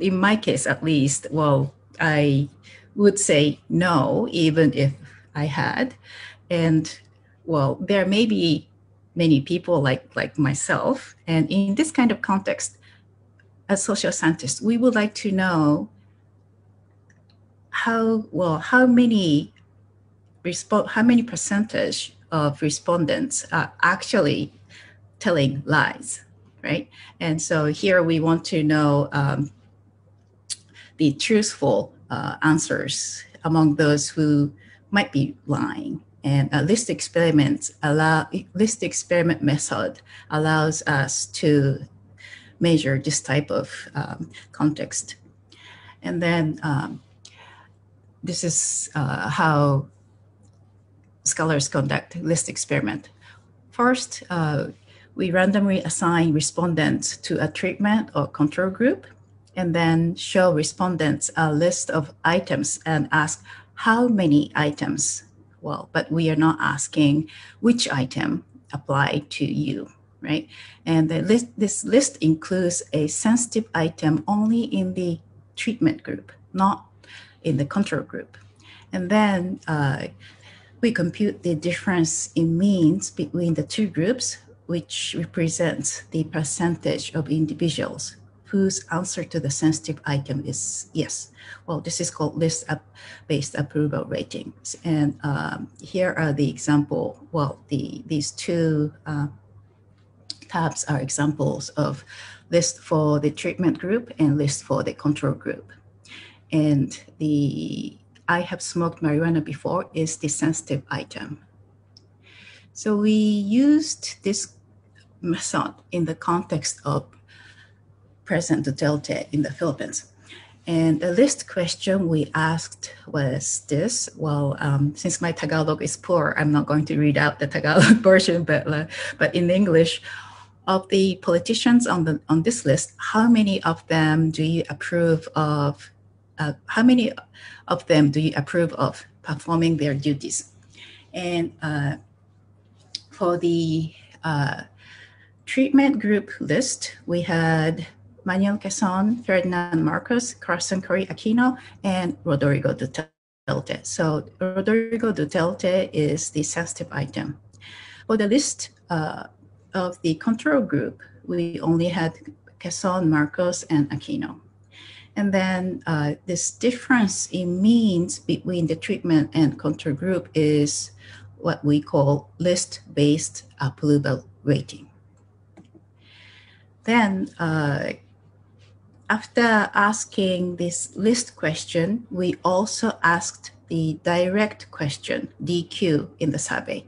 in my case at least, well, I would say no, even if I had. And well, there may be many people like, like myself. And in this kind of context, as social scientists, we would like to know how, well, how many, how many percentage of respondents are actually telling lies, right? And so here we want to know um, the truthful uh, answers among those who might be lying, and a list experiments allow list experiment method allows us to measure this type of um, context. And then um, this is uh, how scholars conduct list experiment. First, uh, we randomly assign respondents to a treatment or control group, and then show respondents a list of items and ask, how many items? Well, but we are not asking which item applied to you, right? And the list, this list includes a sensitive item only in the treatment group, not in the control group. And then uh, we compute the difference in means between the two groups, which represents the percentage of individuals whose answer to the sensitive item is yes. Well, this is called list-based approval ratings. And um, here are the example, well, the these two uh, tabs are examples of list for the treatment group and list for the control group. And the I have smoked marijuana before is the sensitive item. So we used this method in the context of President Duterte in the Philippines. And the list question we asked was this. Well, um, since my Tagalog is poor, I'm not going to read out the Tagalog version, but, uh, but in English, of the politicians on, the, on this list, how many of them do you approve of, uh, how many of them do you approve of performing their duties? And uh, for the uh, treatment group list, we had Manuel Quezon, Ferdinand Marcos, Carson Correa Aquino, and Rodrigo Duterte. So Rodrigo Duterte is the sensitive item. For the list uh, of the control group, we only had Quezon, Marcos, and Aquino. And then uh, this difference in means between the treatment and control group is what we call list-based approval rating. Then, uh, after asking this list question, we also asked the direct question, D Q, in the survey.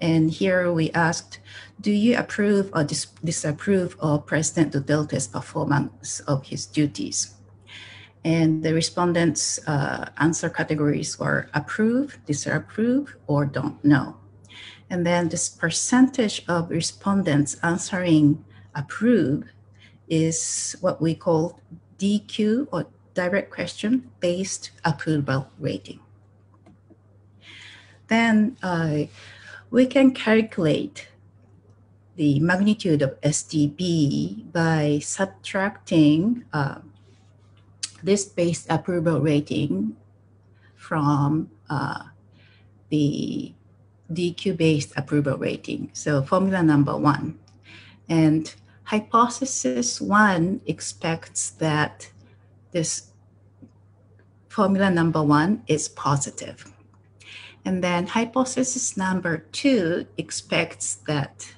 And here we asked, do you approve or dis disapprove of President Duterte's performance of his duties? And the respondents' uh, answer categories were approve, disapprove, or don't know. And then this percentage of respondents answering approve is what we call D Q, or direct question based approval rating. Then uh, we can calculate the magnitude of S D B by subtracting uh, this based approval rating from uh, the D Q based approval rating. So formula number one. And hypothesis one expects that this formula number one is positive. And then hypothesis number two expects that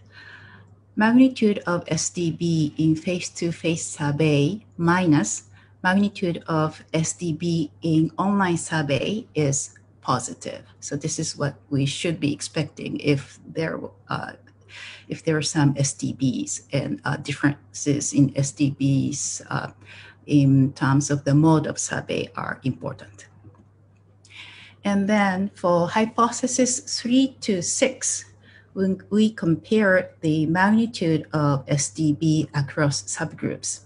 magnitude of S D B in face-to-face survey minus magnitude of S D B in online survey is positive. So this is what we should be expecting if there uh, if there are some S D Bs and uh, differences in S D Bs uh, in terms of the mode of survey are important. And then for hypothesis three to six, when we compare the magnitude of S D B across subgroups.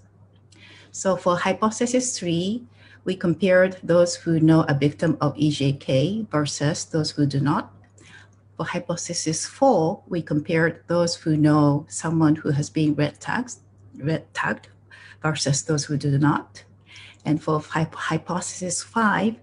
So for hypothesis three, we compared those who know a victim of E J K versus those who do not. For hypothesis four, we compared those who know someone who has been red tagged, red tagged versus those who do not. And for hypothesis five,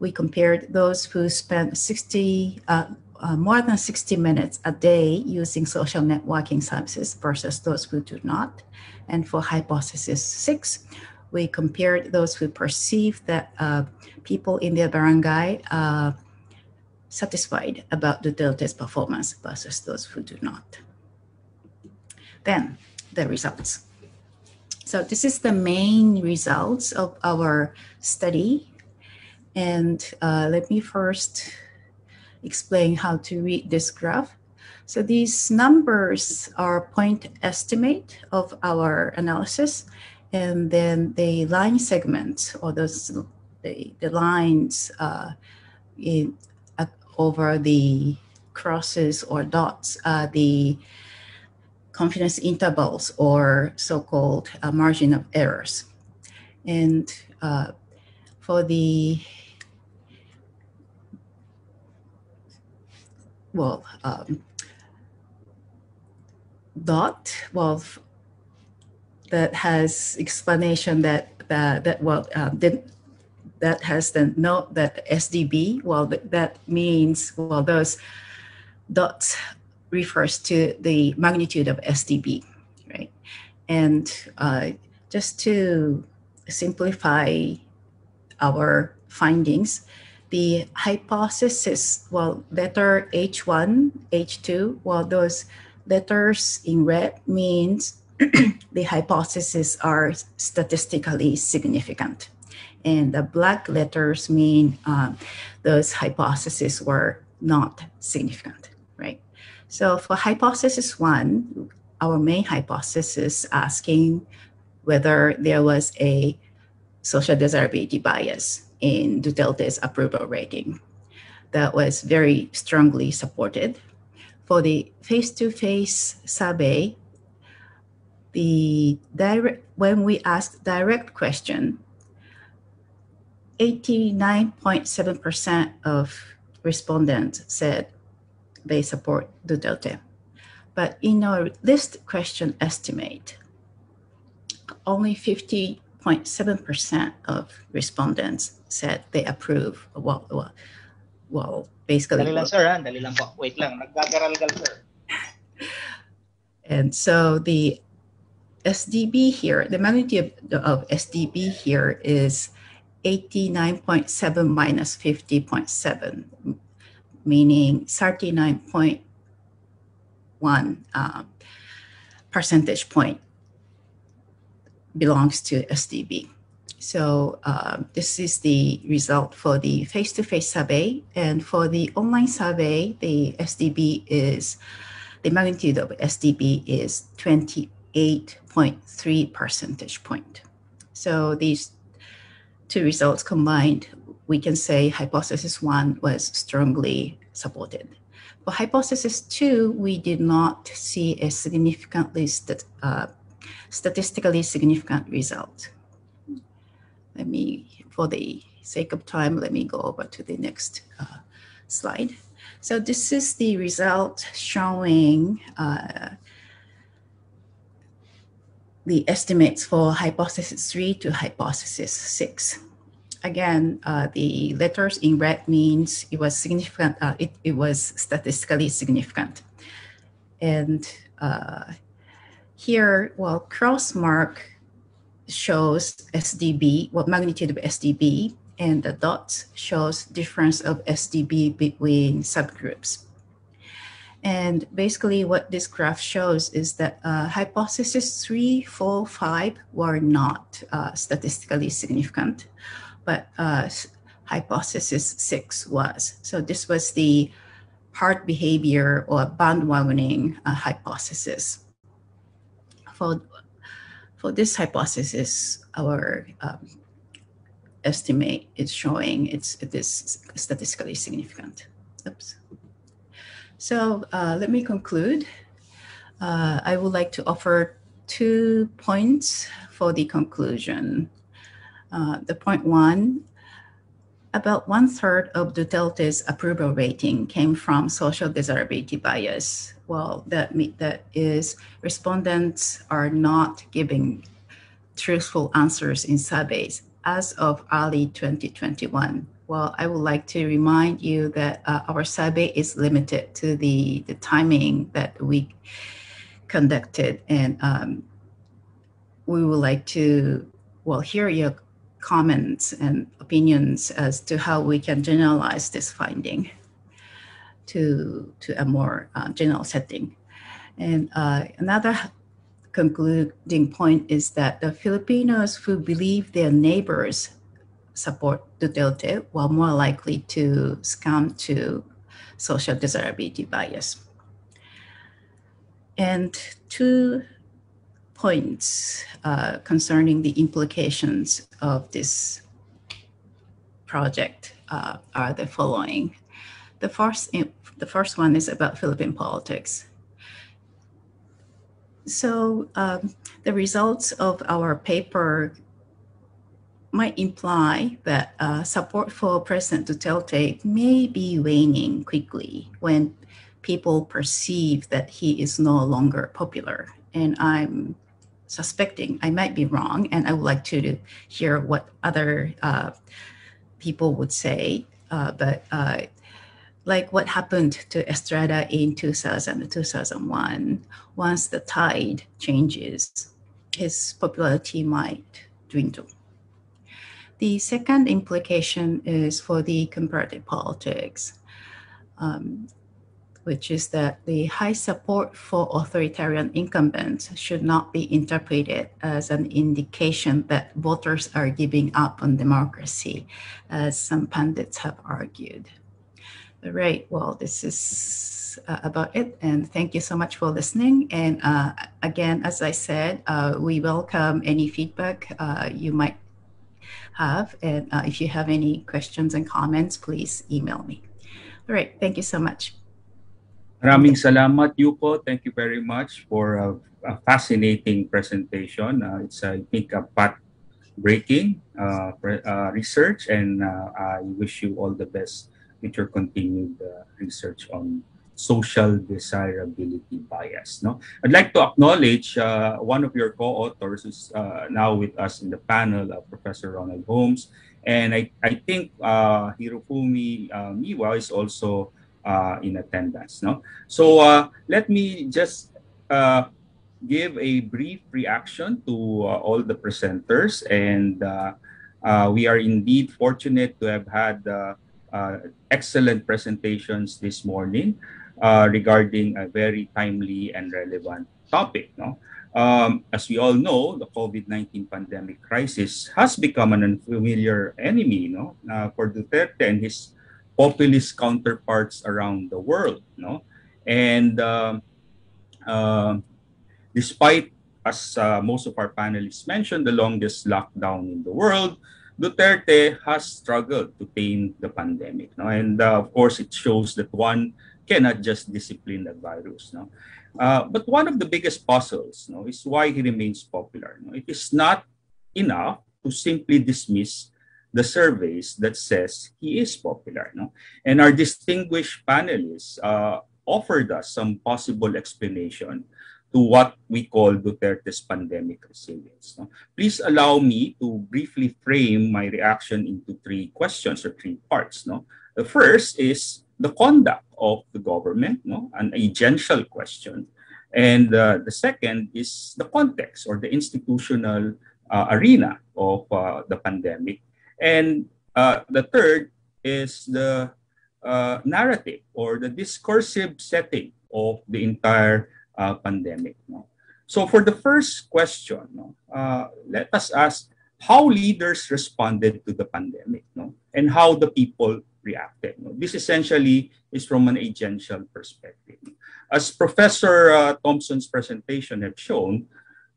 we compared those who spent sixty, uh, uh, more than sixty minutes a day using social networking services versus those who do not. And for hypothesis six, we compared those who perceive that uh, people in their barangay uh, satisfied about Duterte's performance versus those who do not. Then the results. So this is the main results of our study. And uh, let me first explain how to read this graph. So these numbers are point estimate of our analysis. And then the line segments, or those, the, the lines uh, in over the crosses or dots, uh, the confidence intervals or so-called uh, margin of errors. And uh, for the, well, um, dot, well, that has explanation that, that, that well, uh, didn't, that has the note that S D B, well, that means, well, those dots refers to the magnitude of S D B, right? And uh, just to simplify our findings, the hypothesis, well, letter H one, H two, well, those letters in red means the hypotheses are statistically significant. And the black letters mean um, those hypotheses were not significant, right? So for hypothesis one, our main hypothesis asking whether there was a social desirability bias in Duterte's approval rating. That was very strongly supported. For the face-to-face survey, the direct, when we asked direct question, eighty-nine point seven percent of respondents said they support Duterte. But in our list question estimate, only fifty point seven percent of respondents said they approve. Well, well, well basically. Dali lang, sir, ha? Dali lang po. Wait lang. Naggagaralgal, sir. And so the S D B here, the magnitude of, of S D B here is eighty-nine point seven minus fifty point seven, meaning thirty-nine point one uh, percentage point belongs to S D B. So uh, this is the result for the face-to-face survey. And for the online survey, the S D B is, the magnitude of S D B is twenty-eight point three percentage point. So these two results combined, we can say hypothesis one was strongly supported. For hypothesis two, we did not see a significantly stat, uh, statistically significant result. Let me, for the sake of time, let me go over to the next uh, slide. So this is the result showing uh, the estimates for hypothesis three to hypothesis six. Again, uh, the letters in red means it was significant. Uh, it, it was statistically significant. And uh, here, well, cross mark shows S D B, what magnitude of S D B, and the dots shows difference of S D B between subgroups. And basically what this graph shows is that uh, hypothesis three, four, five were not uh, statistically significant, but uh, hypothesis six was. So this was the herd behavior or bandwagoning uh, hypothesis. For, for this hypothesis, our um, estimate is showing it's, it is statistically significant. Oops. So uh, let me conclude. Uh, I would like to offer two points for the conclusion. Uh, the point one, about one third of Duterte's approval rating came from social desirability bias. Well, that, that is respondents are not giving truthful answers in surveys as of early twenty twenty-one. Well, I would like to remind you that uh, our survey is limited to the, the timing that we conducted. And um, we would like to, well, hear your comments and opinions as to how we can generalize this finding to, to a more uh, general setting. And uh, another concluding point is that the Filipinos who believe their neighbors support Duterte were more likely to succumb to social desirability bias. And two points uh, concerning the implications of this project uh, are the following. The first, the first one is about Philippine politics. So um, the results of our paper might imply that uh, support for President Duterte may be waning quickly when people perceive that he is no longer popular. And I'm suspecting I might be wrong, and I would like to hear what other uh, people would say. Uh, but uh, like what happened to Estrada in two thousand, two thousand one. Once the tide changes, his popularity might dwindle. The second implication is for the comparative politics, um, which is that the high support for authoritarian incumbents should not be interpreted as an indication that voters are giving up on democracy, as some pundits have argued. All right, well, this is uh, about it, and thank you so much for listening. And uh, again, as I said, uh, we welcome any feedback uh, you might have, and uh, if you have any questions and comments, please email me. All right, thank you so much. Maraming salamat, Yuko. Thank you very much for a, a fascinating presentation. Uh, it's, I think, a path-breaking uh, uh, research, and uh, I wish you all the best with your continued uh, research on social desirability bias. No, I'd like to acknowledge uh, one of your co-authors who's uh, now with us in the panel, uh, Professor Ronald Holmes, and I, I think uh, Hirofumi uh, Miwa is also Uh, in attendance. No? So uh, let me just uh, give a brief reaction to uh, all the presenters, and uh, uh, we are indeed fortunate to have had uh, uh, excellent presentations this morning uh, regarding a very timely and relevant topic. No? Um, as we all know, the COVID nineteen pandemic crisis has become an unfamiliar enemy, no? uh, for Duterte and his populist counterparts around the world, no, and uh, uh, despite, as uh, most of our panelists mentioned, the longest lockdown in the world, Duterte has struggled to tame the pandemic, no, and uh, of course, it shows that one cannot just discipline the virus, no, uh, but one of the biggest puzzles, no, is why he remains popular. No, it is not enough to simply dismiss the surveys that says he is popular, no? And our distinguished panelists uh, offered us some possible explanation to what we call Duterte's pandemic resilience. No? Please allow me to briefly frame my reaction into three questions or three parts. No? The first is the conduct of the government, no? An agential question. And uh, the second is the context or the institutional uh, arena of uh, the pandemic. And uh, the third is the uh, narrative or the discursive setting of the entire uh, pandemic. No? So for the first question, no, uh, let us ask how leaders responded to the pandemic, no, and how the people reacted. No? This essentially is from an agential perspective. As Professor uh, Thompson's presentation had shown,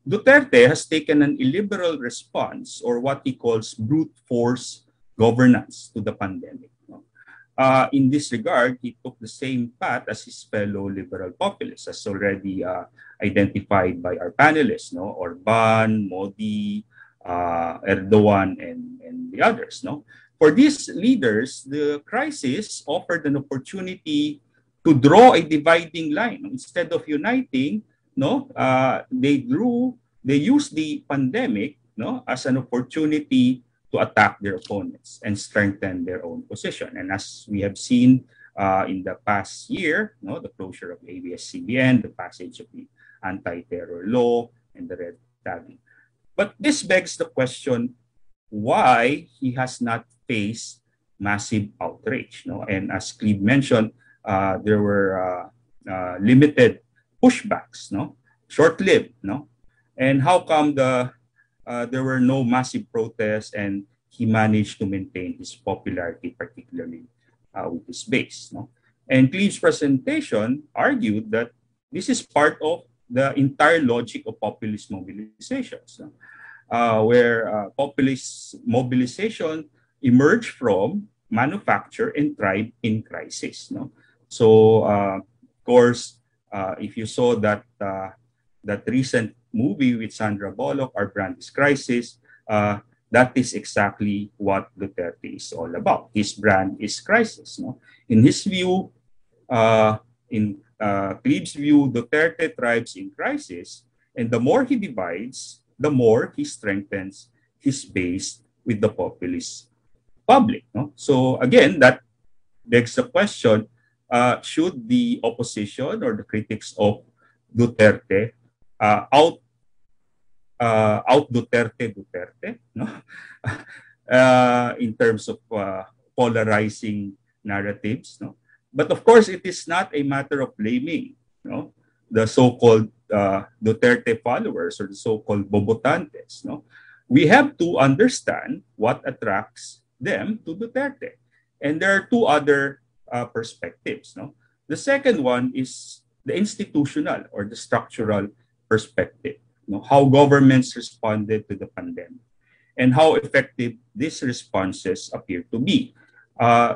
Duterte has taken an illiberal response or what he calls brute force governance to the pandemic. No? Uh, in this regard, he took the same path as his fellow liberal populists, as already uh, identified by our panelists, no? Orban, Modi, uh, Erdogan, and, and the others. No? For these leaders, the crisis offered an opportunity to draw a dividing line. No? Instead of uniting, no, uh, they drew, they used the pandemic, no, as an opportunity to attack their opponents and strengthen their own position. And as we have seen uh, in the past year, no, the closure of A B S C B N, the passage of the anti-terror law, and the red tagging. But this begs the question why he has not faced massive outrage. No? And as Cleve mentioned, uh, there were uh, uh, limited pushbacks, no, short-lived, no, and how come the uh, there were no massive protests and he managed to maintain his popularity, particularly uh, with his base, no? And Cleve's presentation argued that this is part of the entire logic of populist mobilizations, no? uh, where uh, populist mobilization emerged from manufacture and tribe in crisis, no? So uh, of course. Uh, if you saw that uh, that recent movie with Sandra Bullock, Our Brand is Crisis, uh, that is exactly what Duterte is all about. His brand is crisis. No? In his view, uh, in uh, Cleve's view, Duterte thrives in crisis, and the more he divides, the more he strengthens his base with the populist public. No? So again, that begs the question, uh, should the opposition or the critics of Duterte uh, out uh, out Duterte Duterte, no? uh, in terms of uh, polarizing narratives, no? But of course, it is not a matter of blaming, no, the so-called uh, Duterte followers or the so-called Bobotantes, no? We have to understand what attracts them to Duterte. And there are two other uh, perspectives, no? The second one is the institutional or the structural perspective, you know, how governments responded to the pandemic and how effective these responses appear to be. Uh,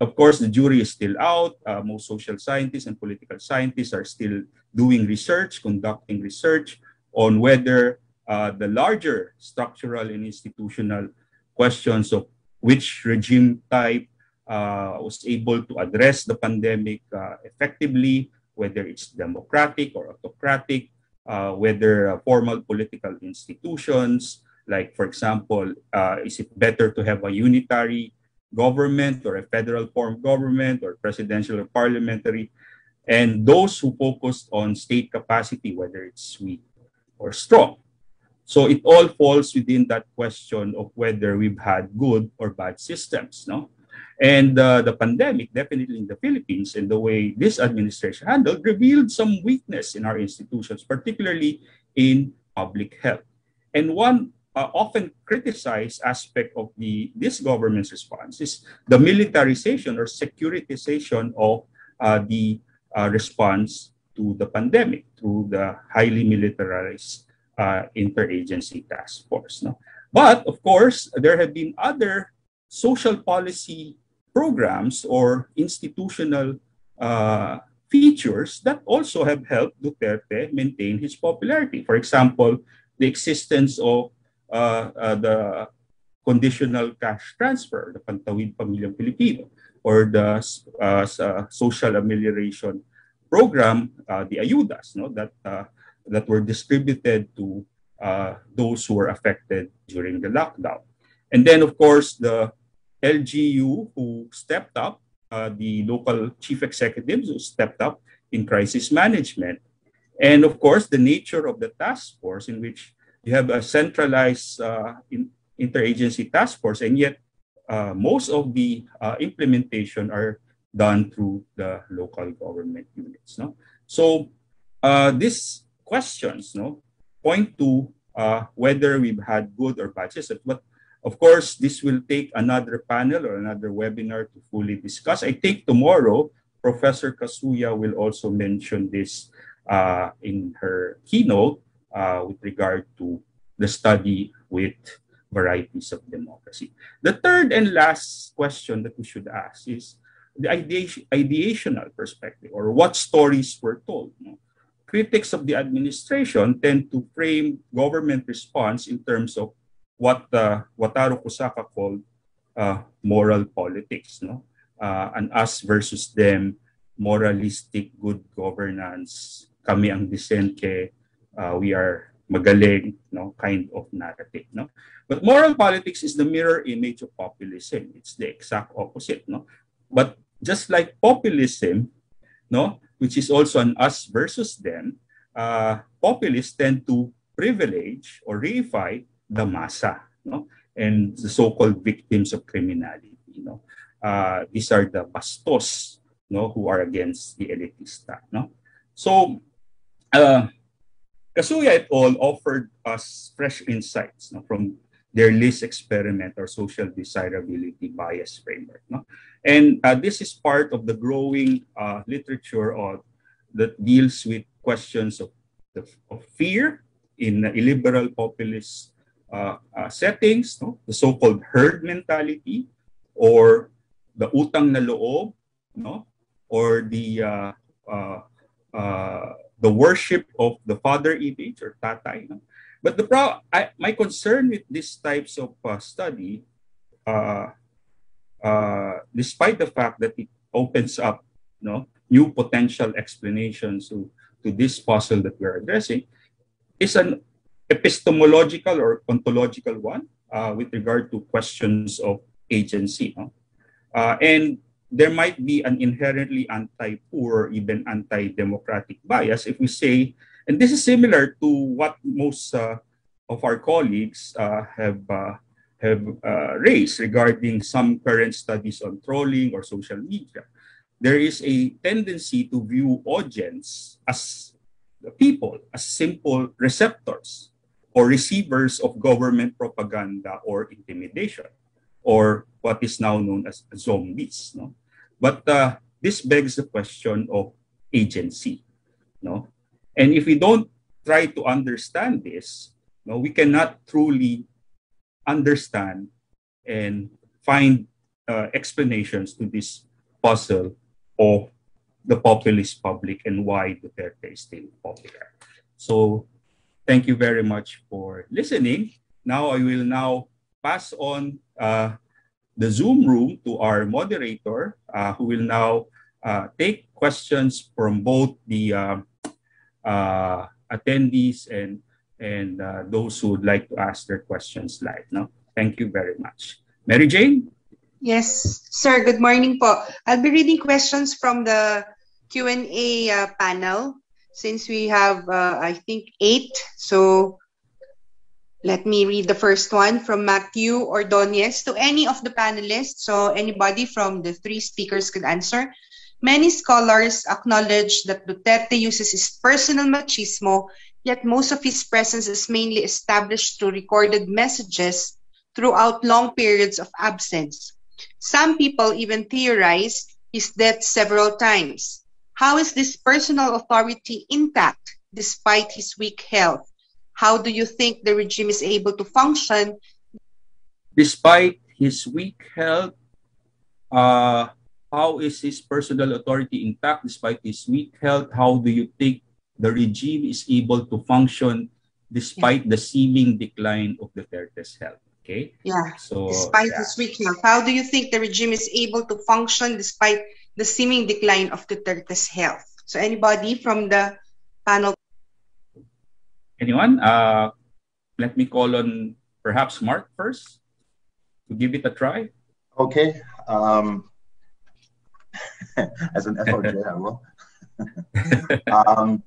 of course, the jury is still out. Uh, most social scientists and political scientists are still doing research, conducting research on whether uh, the larger structural and institutional questions of which regime type uh, was able to address the pandemic uh, effectively, whether it's democratic or autocratic, uh, whether uh, formal political institutions, like, for example, uh, is it better to have a unitary government or a federal form government or presidential or parliamentary, and those who focused on state capacity, whether it's weak or strong. So it all falls within that question of whether we've had good or bad systems, no? And uh, the pandemic, definitely in the Philippines, and the way this administration handled, revealed some weakness in our institutions, particularly in public health. And one uh, often criticized aspect of the, this government's response is the militarization or securitization of uh, the uh, response to the pandemic through the highly militarized uh, interagency task force, no? But, of course, there have been other social policy programs or institutional uh, features that also have helped Duterte maintain his popularity. For example, the existence of uh, uh, the conditional cash transfer, the Pantawid Pamilyang Pilipino, or the uh, uh, social amelioration program, uh, the ayudas, no, that, uh, that were distributed to uh, those who were affected during the lockdown. And then, of course, the L G U who stepped up, uh, the local chief executives who stepped up in crisis management. And of course, the nature of the task force, in which you have a centralized uh, in interagency task force, and yet uh, most of the uh, implementation are done through the local government units, no? So uh, these questions, no, point to uh, whether we've had good or bad systems. But of course, this will take another panel or another webinar to fully discuss. I think tomorrow, Professor Kasuya will also mention this uh, in her keynote uh, with regard to the study with varieties of democracy. The third and last question that we should ask is the ideation, ideational perspective, or what stories were told, you know? Critics of the administration tend to frame government response in terms of what uh, Wataru Kusaka called uh, moral politics, no? Uh, an us versus them, moralistic good governance, kami ang disente, uh, we are magaling, no, kind of narrative, no? But moral politics is the mirror image of populism. It's the exact opposite, no? But just like populism, no, which is also an us versus them, uh, populists tend to privilege or reify the masa, no? And the so-called victims of criminality, you know? Uh, these are the bastos, no, who are against the elitista, no? So, uh, Kasuya et al. Offered us fresh insights, no, from their L I S experiment or social desirability bias framework, no? And uh, this is part of the growing uh, literature of, that deals with questions of, the, of fear in uh, illiberal populist Uh, uh, settings, no? The so-called herd mentality, or the utang na loob, no? Or the uh, uh, uh, the worship of the father image or tatay, no? But the pro I, my concern with these types of uh, study, uh, uh, despite the fact that it opens up, no, new potential explanations to, to this puzzle that we're addressing, is an epistemological or ontological one uh, with regard to questions of agency, no? Uh, and there might be an inherently anti-poor, even anti-democratic bias if we say, and this is similar to what most uh, of our colleagues uh, have uh, have uh, raised regarding some current studies on trolling or social media. There is a tendency to view audience as the people, as simple receptors or receivers of government propaganda or intimidation, or what is now known as zombies. No? But uh, this begs the question of agency. No? And if we don't try to understand this, no, we cannot truly understand and find uh, explanations to this puzzle of the populist public and why Duterte is still popular. So thank you very much for listening. Now I will now pass on uh, the Zoom room to our moderator, uh, who will now uh, take questions from both the uh, uh, attendees and, and uh, those who would like to ask their questions live. No? Thank you very much. Mary Jane? Yes, sir. Good morning po. I'll be reading questions from the Q and A uh, panel since we have, uh, I think, eight. So let me read the first one from Matthew Ordonez to any of the panelists, so anybody from the three speakers could answer. Many scholars acknowledge that Duterte uses his personal machismo, yet most of his presence is mainly established through recorded messages throughout long periods of absence. Some people even theorized his death several times. How is this personal authority intact despite his weak health? How do you think the regime is able to function? Despite his weak health, uh, how is his personal authority intact? Despite his weak health, how do you think the regime is able to function despite yeah. the seeming decline of Duterte's health? Okay. Yeah. So, despite yeah. his weak health, how do you think the regime is able to function despite the seeming decline of Duterte's health? So, anybody from the panel? Anyone? Uh, let me call on perhaps Mark first to give it a try. Okay. Um, as an F O J, I will. um,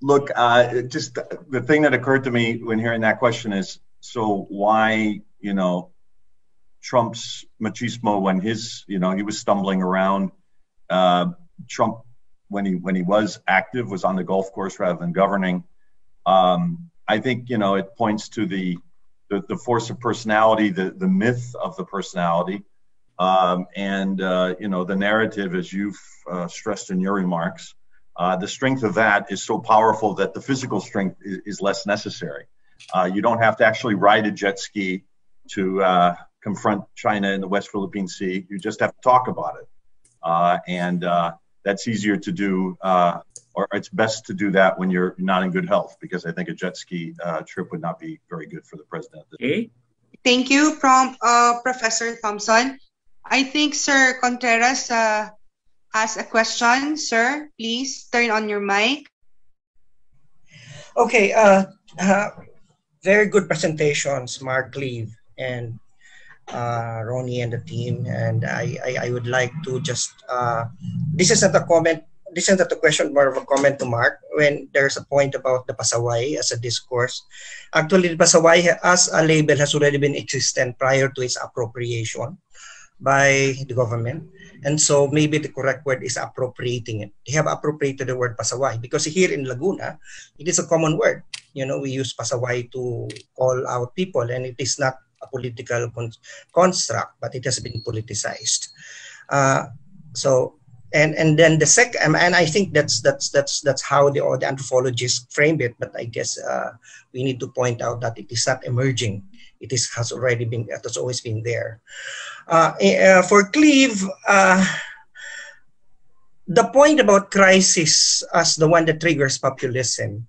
look, uh, just the thing that occurred to me when hearing that question is, so why, you know, Trump's machismo when his, you know, he was stumbling around. Uh, Trump, when he when he was active, was on the golf course rather than governing. Um, I think, you know, it points to the, the, the force of personality, the, the myth of the personality, um, and, uh, you know, the narrative, as you've uh, stressed in your remarks, uh, the strength of that is so powerful that the physical strength is, is less necessary. Uh, you don't have to actually ride a jet ski to uh, confront China in the West Philippine Sea. You just have to talk about it. Uh, and uh, that's easier to do. Uh, Or it's best to do that when you're not in good health, because I think a jet ski uh, trip would not be very good for the president. Okay. Thank you, from uh, Professor Thompson. I think Sir Contreras uh, asked a question. Sir, please turn on your mic. Okay. Uh, uh, very good presentations, Mark, Cleve, and uh, Ronnie and the team. And I, I, I would like to just, uh, this is not a comment. This is not a question, more of a comment to Mark, when there's a point about the Pasawai as a discourse. Actually, the Pasawai as a label has already been existent prior to its appropriation by the government. And so maybe the correct word is appropriating it. They have appropriated the word Pasawai because here in Laguna, it is a common word. You know, we use Pasawai to call out people, and it is not a political con construct, but it has been politicized. Uh, so... And and then the second, and I think that's that's that's that's how the or the anthropologists framed it. But I guess uh, we need to point out that it is not emerging; it is has already been, it has always been there. Uh, uh, for Cleve, uh, the point about crisis as the one that triggers populism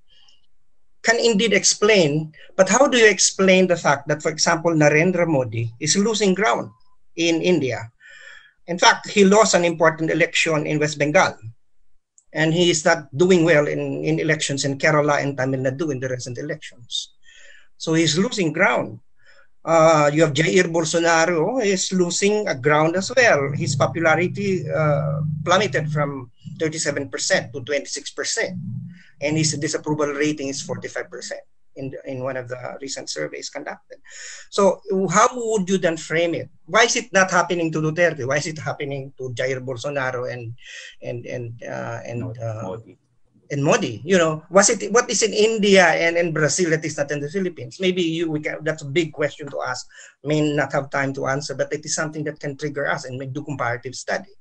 can indeed explain. But how do you explain the fact that, for example, Narendra Modi is losing ground in India? In fact, he lost an important election in West Bengal, and he is not doing well in, in elections in Kerala and Tamil Nadu in the recent elections. So he's losing ground. Uh, you have Jair Bolsonaro is losing a ground as well. His popularity uh, plummeted from thirty-seven percent to twenty-six percent, and his disapproval rating is forty-five percent in the, in one of the recent surveys conducted. So how would you then frame it? Why is it not happening to Duterte? Why is it happening to Jair Bolsonaro and and and uh, and uh, Modi? And Modi, you know, was it what is in India and in Brazil that is not in the Philippines? Maybe you we can, that's a big question to ask. May not have time to answer, but it is something that can trigger us and make do comparative study.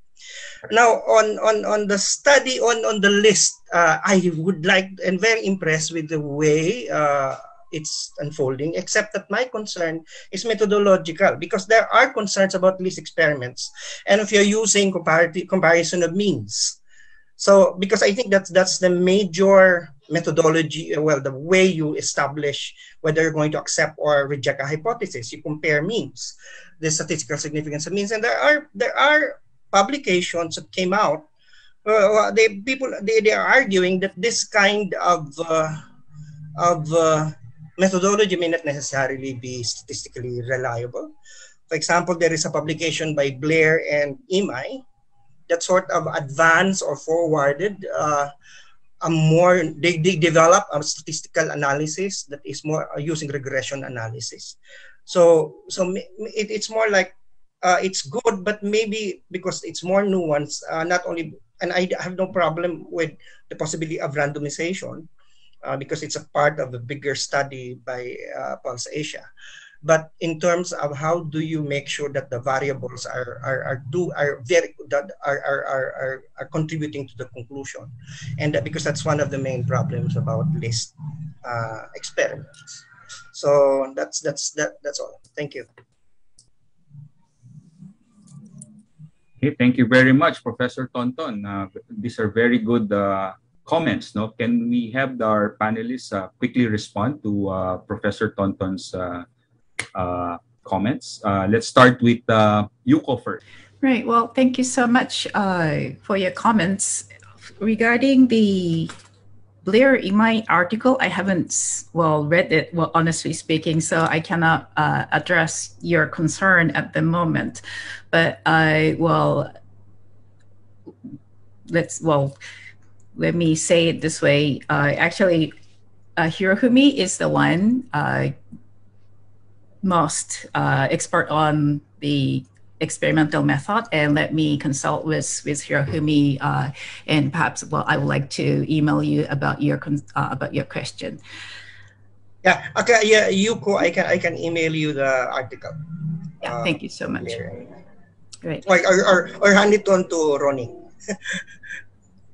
Now, on on on the study on on the list, uh, I would like and very impressed with the way uh, it's unfolding. Except that my concern is methodological, because there are concerns about list experiments, and if you're using comparative comparison of means. So, because I think that's that's the major methodology, well, the way you establish whether you're going to accept or reject a hypothesis. You compare means, the statistical significance of means, and there are there are publications that came out. Uh, they people they, they are arguing that this kind of uh, of uh, methodology may not necessarily be statistically reliable. For example, there is a publication by Blair and Imai that sort of advanced or forwarded uh, a more, they, they develop a statistical analysis that is more using regression analysis. So, so it, it's more like, uh, it's good, but maybe because it's more nuanced, uh, not only, and I have no problem with the possibility of randomization uh, because it's a part of a bigger study by uh, Pulse Asia. But in terms of how do you make sure that the variables are are are do are very that are are are are contributing to the conclusion, and that, because that's one of the main problems about list uh, experiments. So that's that's that that's all. Thank you. Okay, thank you very much, Professor Tonton. Uh, these are very good uh, comments. No, can we have our panelists uh, quickly respond to uh, Professor Tonton's Uh, Uh, comments? Uh, let's start with uh, Yuko first. Right. Well, thank you so much uh, for your comments. Regarding the Blair Imai article, I haven't, well, read it, well, honestly speaking, so I cannot uh, address your concern at the moment. But I will, let's, well, let me say it this way. Uh, actually, uh, Hirofumi is the one uh, most uh, expert on the experimental method, and let me consult with with Hirofumi, uh, and perhaps, well, I would like to email you about your uh, about your question. Yeah. Okay. Yeah, Yuko, I can I can email you the article. Yeah. Uh, thank you so much. Yeah. Right. Or, or or hand it on to Ronnie.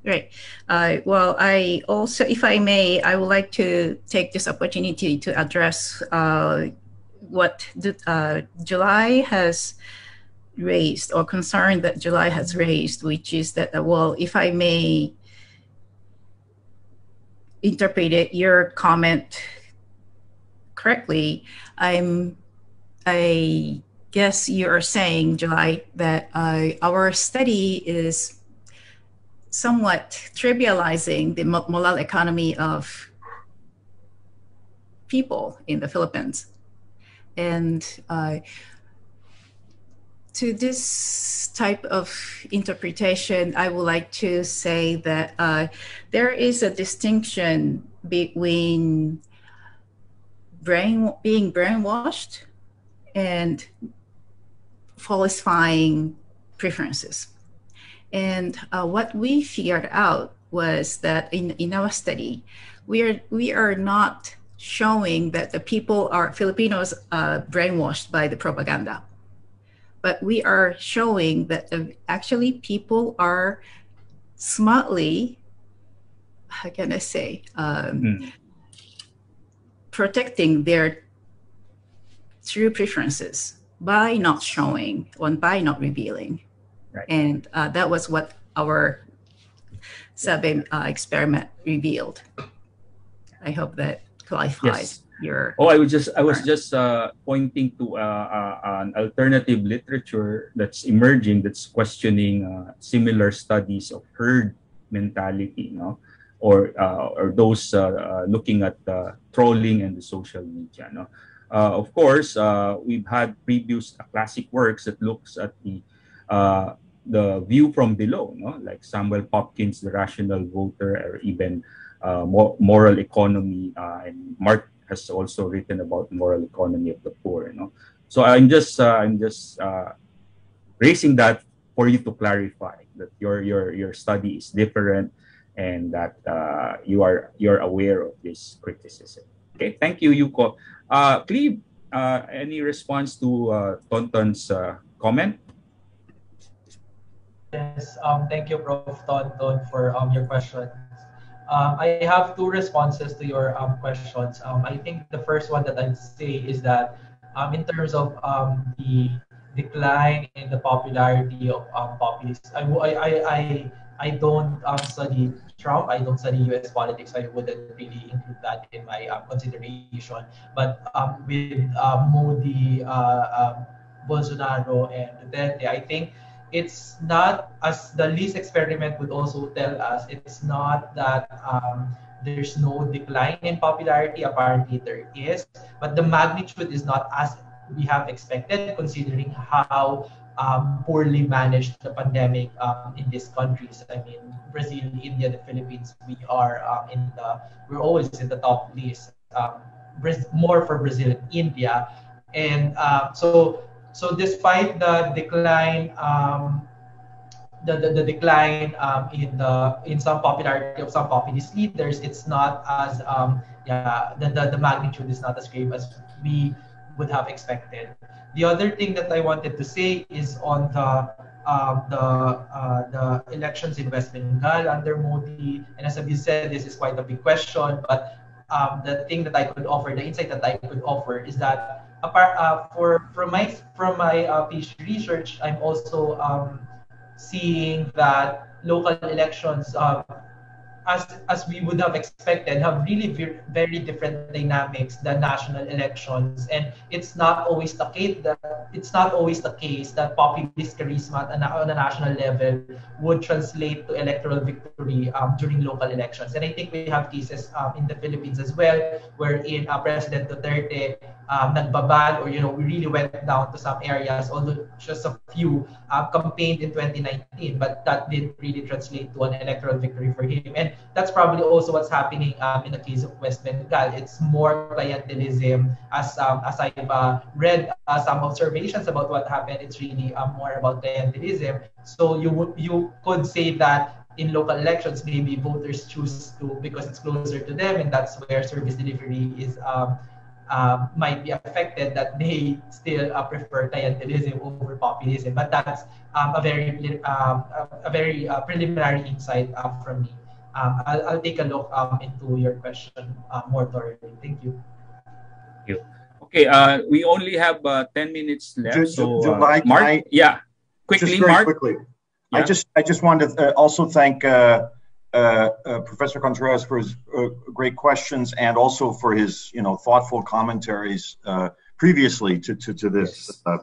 Right. Uh, well, I also, if I may, I would like to take this opportunity to address Uh, what uh, July has raised, or concern that July has raised, which is that, uh, well, if I may interpret it, your comment correctly, I'm, I guess you are saying, July, that uh, our study is somewhat trivializing the moral economy of people in the Philippines. And uh, to this type of interpretation, I would like to say that uh, there is a distinction between brain, being brainwashed and falsifying preferences. And uh, what we figured out was that in, in our study, we are, we are not showing that the people are, Filipinos are brainwashed by the propaganda. But we are showing that the, actually people are smartly, how can I say, um, mm. protecting their true preferences by not showing or by not revealing. Right. And uh, that was what our survey uh, experiment revealed. I hope that Yes. Your oh, I was just I was just uh, pointing to uh, uh, an alternative literature that's emerging, that's questioning uh, similar studies of herd mentality, you know, or uh, or those uh, uh, looking at uh, trolling and the social media, you know. Uh, of course, uh, we've had previous uh, classic works that looks at the uh, the view from below, no? Like Samuel Popkin's The Rational Voter, or even uh, Moral Economy, uh, and Mark has also written about Moral Economy of the Poor. No? So I'm just uh, I'm just uh, raising that for you to clarify that your your your study is different, and that uh, you are you're aware of this criticism. Okay, thank you, Yuko. Uh, Cleve, uh, any response to uh, Tonton's uh, comment? Yes, um, thank you, Professor Tonton, for um, your questions. Um, I have two responses to your um, questions. Um, I think the first one that I'd say is that um, in terms of um, the decline in the popularity of um, populists, I, I, I, I don't um, study Trump, I don't study U S politics, I wouldn't really include that in my um, consideration. But um, with uh, Modi, uh, uh, Bolsonaro, and Duterte, I think it's not, as the Least experiment would also tell us, it's not that um, there's no decline in popularity. Apparently there is, but the magnitude is not as we have expected, considering how um, poorly managed the pandemic um, in these countries. I mean, Brazil, India, the Philippines, we are um, in the, we're always in the top list, um, more for Brazil and India. And uh, so, So despite the decline, um, the, the, the decline um, in the in some popularity of some populist leaders, it's not as um, yeah the, the the magnitude is not as great as we would have expected. The other thing that I wanted to say is on the uh, the uh, the elections in West Bengal under Modi, and as I've said, this is quite a big question. But um, the thing that I could offer, the insight that I could offer, is that. Apart uh, for from my from my uh, PhD research, I'm also um, seeing that local elections, uh, as as we would have expected, have really very, very different dynamics than national elections, and it's not always the case that it's not always the case that populist charisma on a national level would translate to electoral victory um, during local elections. And I think we have cases um, in the Philippines as well, wherein uh, President Duterte. Um, nagbabad, or you know, we really went down to some areas, although just a few uh, campaigned in twenty nineteen, but that didn't really translate to an electoral victory for him. And that's probably also what's happening um, in the case of West Bengal. It's more clientelism, as um, as I've uh, read uh, some observations about what happened. It's really um, more about clientelism. So you would you could say that. In local elections, maybe voters choose to because it's closer to them, and that's where service delivery is. Um, Uh, might be affected, that they still uh, prefer clientelism over populism, but that's um, a very um, a very uh, preliminary insight uh, from me. Um, I'll, I'll take a look um, into your question uh, more thoroughly. Thank you. Thank you. Okay, uh, we only have uh, ten minutes left. Do, so, do, do, uh, I, Mark, I, yeah, quickly, just very Mark. Quickly. Yeah. I just I just wanted to uh, also thank. Uh, Uh, uh, Professor Contreras for his uh, great questions, and also for his, you know, thoughtful commentaries uh, previously to to, to this. Yes. Uh,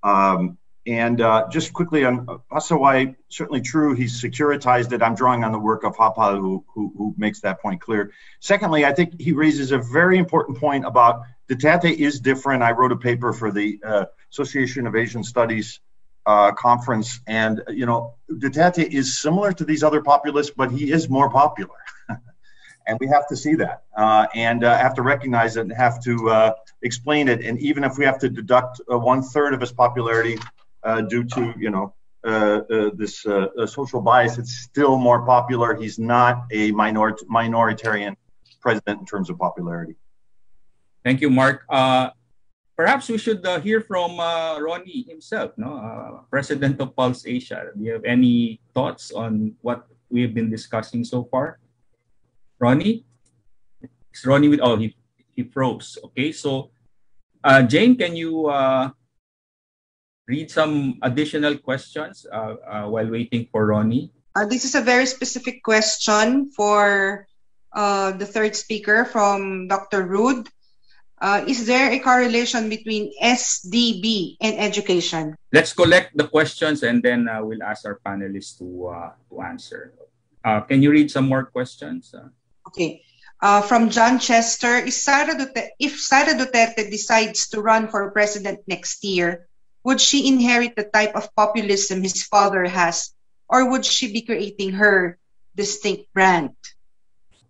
um, and uh, just quickly on Pasawai, certainly true. He's securitized it. I'm drawing on the work of Hapa, who, who who makes that point clear. Secondly, I think he raises a very important point about Duterte is different. I wrote a paper for the uh, Association of Asian Studies. Uh, conference, and you know, Duterte is similar to these other populists, but he is more popular, and we have to see that, uh, and uh, have to recognize it, and have to uh, explain it, and even if we have to deduct uh, one third of his popularity uh, due to you know uh, uh, this uh, uh, social bias, it's still more popular. He's not a minor minoritarian president in terms of popularity. Thank you, Mark. Uh Perhaps we should uh, hear from uh, Ronnie himself, no? uh, President of Pulse Asia. Do you have any thoughts on what we've been discussing so far? Ronnie? It's Ronnie with, oh, he, he froze. Okay, so uh, Jane, can you uh, read some additional questions uh, uh, while waiting for Ronnie? Uh, this is a very specific question for uh, the third speaker from Doctor Rood. Uh, is there a correlation between S D B and education? Let's collect the questions, and then uh, we'll ask our panelists to, uh, to answer. Uh, can you read some more questions? Uh, okay. Uh, from John Chester, if Sarah Duterte, if Sarah Duterte decides to run for president next year, would she inherit the type of populism his father has, or would she be creating her distinct brand?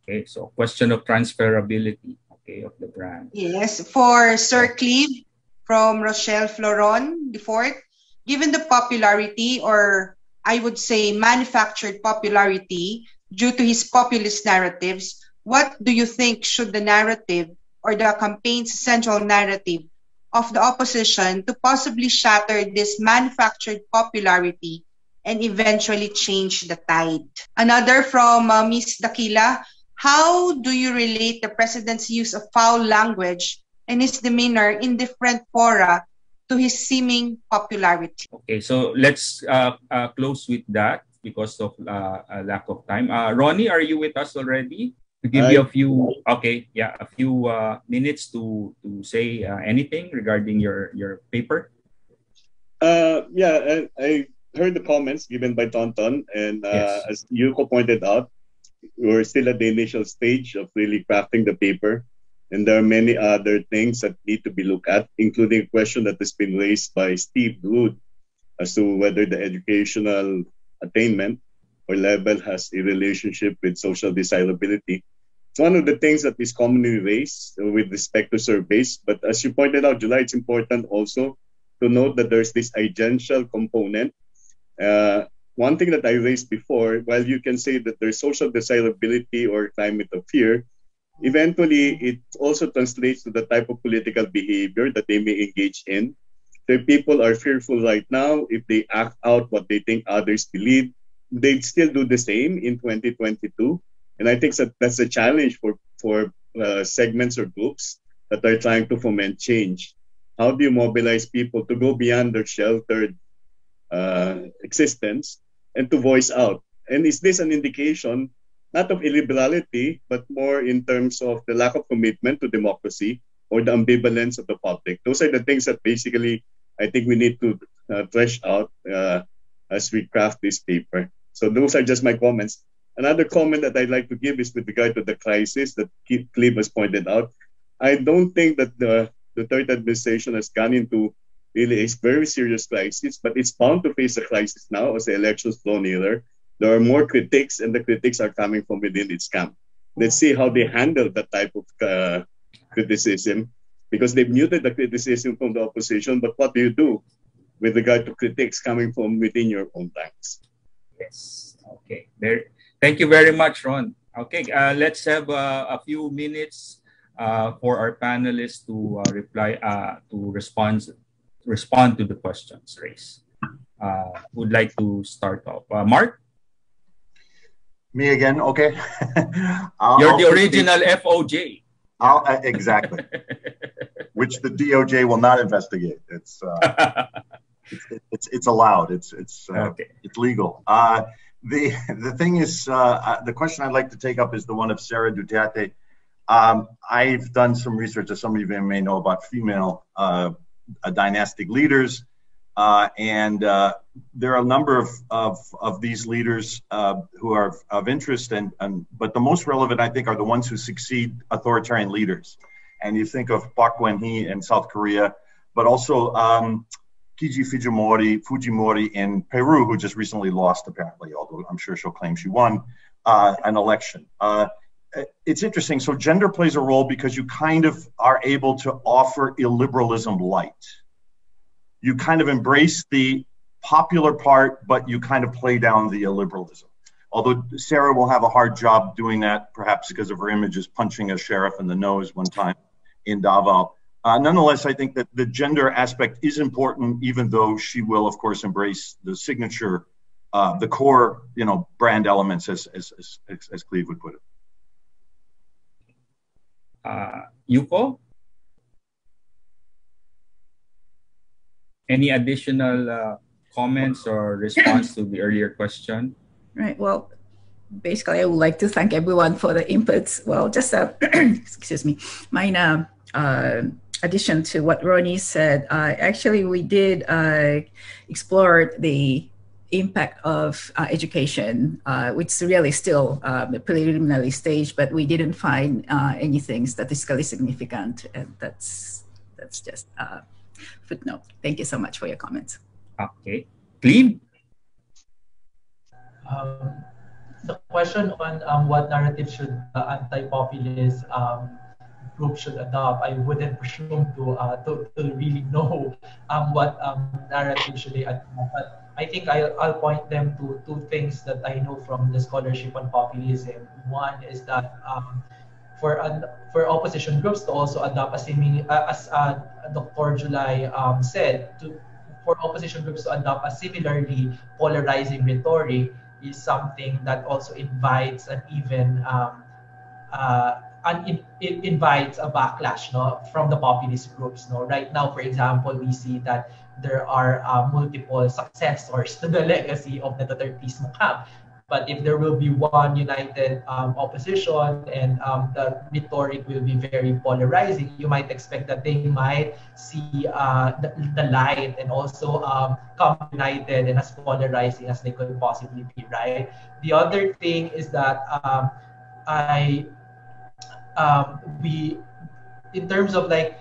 Okay, so question of transferability, okay, of the brand. Yes, for Sir Cleve from Rochelle Floron the Fourth, given the popularity, or I would say manufactured popularity due to his populist narratives, what do you think should the narrative or the campaign's central narrative of the opposition to possibly shatter this manufactured popularity and eventually change the tide? Another from uh, Miz Dakila, how do you relate the president's use of foul language and his demeanor in different fora to his seeming popularity? Okay, so let's uh, uh, close with that because of uh, a lack of time. Uh, Ronnie, are you with us already? To give you a few, okay, yeah, a few uh, minutes to to say uh, anything regarding your your paper. Uh, yeah, I, I heard the comments given by Tonton, and uh, yes. as Yuko pointed out, we're still at the initial stage of really crafting the paper, and there are many other things that need to be looked at, including a question that has been raised by Steve Wood as to whether the educational attainment or level has a relationship with social desirability. It's one of the things that is commonly raised with respect to surveys, but as you pointed out, July, it's important also to note that there's this agential component. Uh, one thing that I raised before, while you can say that there's social desirability or climate of fear, eventually it also translates to the type of political behavior that they may engage in. The people are fearful right now. If they act out what they think others believe, they'd still do the same in twenty twenty-two. And I think that that's a challenge for, for uh, segments or groups that are trying to foment change. How do you mobilize people to go beyond their sheltered uh, existence and to voice out? And is this an indication, not of illiberality, but more in terms of the lack of commitment to democracy or the ambivalence of the public? Those are the things that basically I think we need to uh, thresh out uh, as we craft this paper. So those are just my comments. Another comment that I'd like to give is with regard to the crisis that Cleve has pointed out. I don't think that the, the Duterte administration has gone into really a very serious crisis, but it's bound to face a crisis now as the elections flow nearer. There are more critics, and the critics are coming from within its camp. Let's see how they handle that type of uh, criticism, because they've muted the criticism from the opposition, but what do you do with regard to critics coming from within your own ranks? Yes. Okay. There. Thank you very much, Ron. Okay. Uh, let's have uh, a few minutes uh, for our panelists to uh, reply, uh, to respond, respond to the questions raised. Uh, would like to start off. Uh, Mark? Me again? Okay. You're the original F O J. I'll, uh, exactly. Which the D O J will not investigate. It's. Uh, It's, it's it's allowed. It's it's uh, okay. It's legal. Uh, the the thing is, uh, the question I'd like to take up is the one of Sarah Duterte. Um, I've done some research, as some of you may know, about female uh, dynastic leaders, uh, and uh, there are a number of of, of these leaders uh, who are of, of interest, and, and but the most relevant, I think, are the ones who succeed authoritarian leaders. And you think of Park Geun-hye in South Korea, but also. Um, Keiji Fujimori, Fujimori in Peru, who just recently lost, apparently, although I'm sure she'll claim she won, uh, an election. Uh, it's interesting. So gender plays a role because you kind of are able to offer illiberalism light. You kind of embrace the popular part, but you kind of play down the illiberalism. Although Sarah will have a hard job doing that, perhaps because of her images punching a sheriff in the nose one time in Davao. Uh, nonetheless, I think that the gender aspect is important, even though she will, of course, embrace the signature, uh, the core, you know, brand elements, as as as, as Cleve would put it. Uh, Yuko, any additional uh, comments or response to the earlier question? Right. Well, basically, I would like to thank everyone for the inputs. Well, just uh, excuse me, mine. Uh, uh, addition to what Ronnie said, uh, actually we did uh, explore the impact of uh, education, uh, which is really still um, a preliminary stage, but we didn't find uh, anything statistically significant. And that's, that's just a footnote. Thank you so much for your comments. Okay. Cleve? Um, the question on um, what narrative should uh, anti-populist um, group should adopt, I wouldn't presume to, uh, to, to really know um, what um, narrative should they adopt. But I think I'll, I'll point them to two things that I know from the scholarship on populism. One is that um, for an, for opposition groups to also adopt, as, as uh, Doctor July um, said, to, for opposition groups to adopt a similarly polarizing rhetoric is something that also invites an even um, uh, and it, it invites a backlash, no, from the populist groups. No, right now, for example, we see that there are uh, multiple successors to the legacy of the Dutertismo camp. But if there will be one united um, opposition and um, the rhetoric will be very polarizing, you might expect that they might see uh, the, the light and also um, come united and as polarizing as they could possibly be, right? The other thing is that um, I... Um, we, in terms of like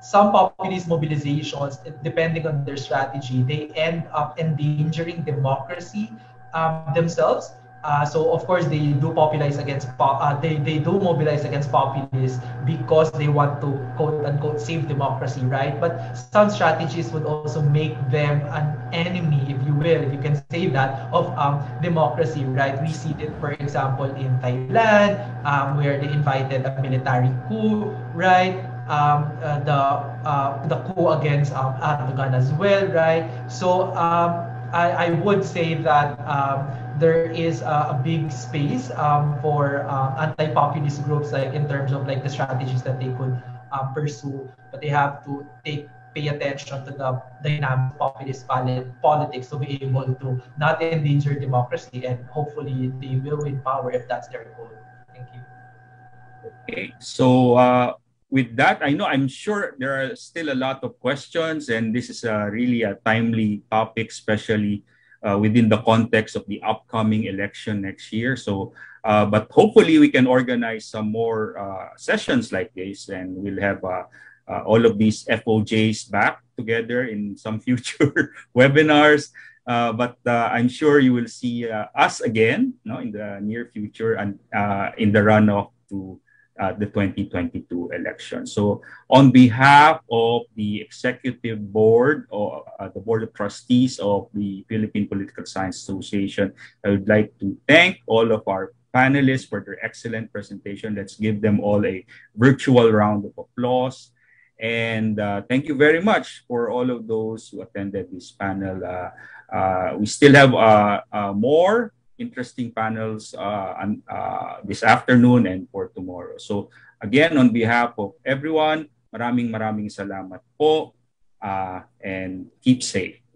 some populist mobilizations, depending on their strategy, they end up endangering democracy um, themselves. Uh, so of course they do populize against uh, they they do mobilize against populists because they want to quote unquote save democracy, right? But some strategies would also make them an enemy, if you will, if you can say that, of um, democracy, right? We see it, for example, in Thailand, um, where they invited a military coup, right? Um, uh, the uh, the coup against um, Erdogan as well, right? So um, I, I would say that um, there is uh, a big space um, for uh, anti-populist groups, like in terms of like the strategies that they could uh, pursue, but they have to take. Pay attention to the dynamic populist politics to be able to not endanger democracy, and hopefully they will win power if that's their goal. Thank you. Okay, so uh, with that, I know I'm sure there are still a lot of questions, and this is a really a timely topic, especially uh, within the context of the upcoming election next year. So, uh, but hopefully we can organize some more uh, sessions like this, and we'll have a uh, Uh, all of these F O Js back together in some future webinars. Uh, but uh, I'm sure you will see uh, us again, no, in the near future and uh, in the run-up to uh, the twenty twenty-two election. So on behalf of the Executive Board, or uh, the Board of Trustees of the Philippine Political Science Association, I would like to thank all of our panelists for their excellent presentation. Let's give them all a virtual round of applause. And uh, thank you very much for all of those who attended this panel. Uh, uh, we still have uh, uh, more interesting panels uh, on, uh, this afternoon and for tomorrow. So again, on behalf of everyone, maraming maraming salamat po, uh, and keep safe.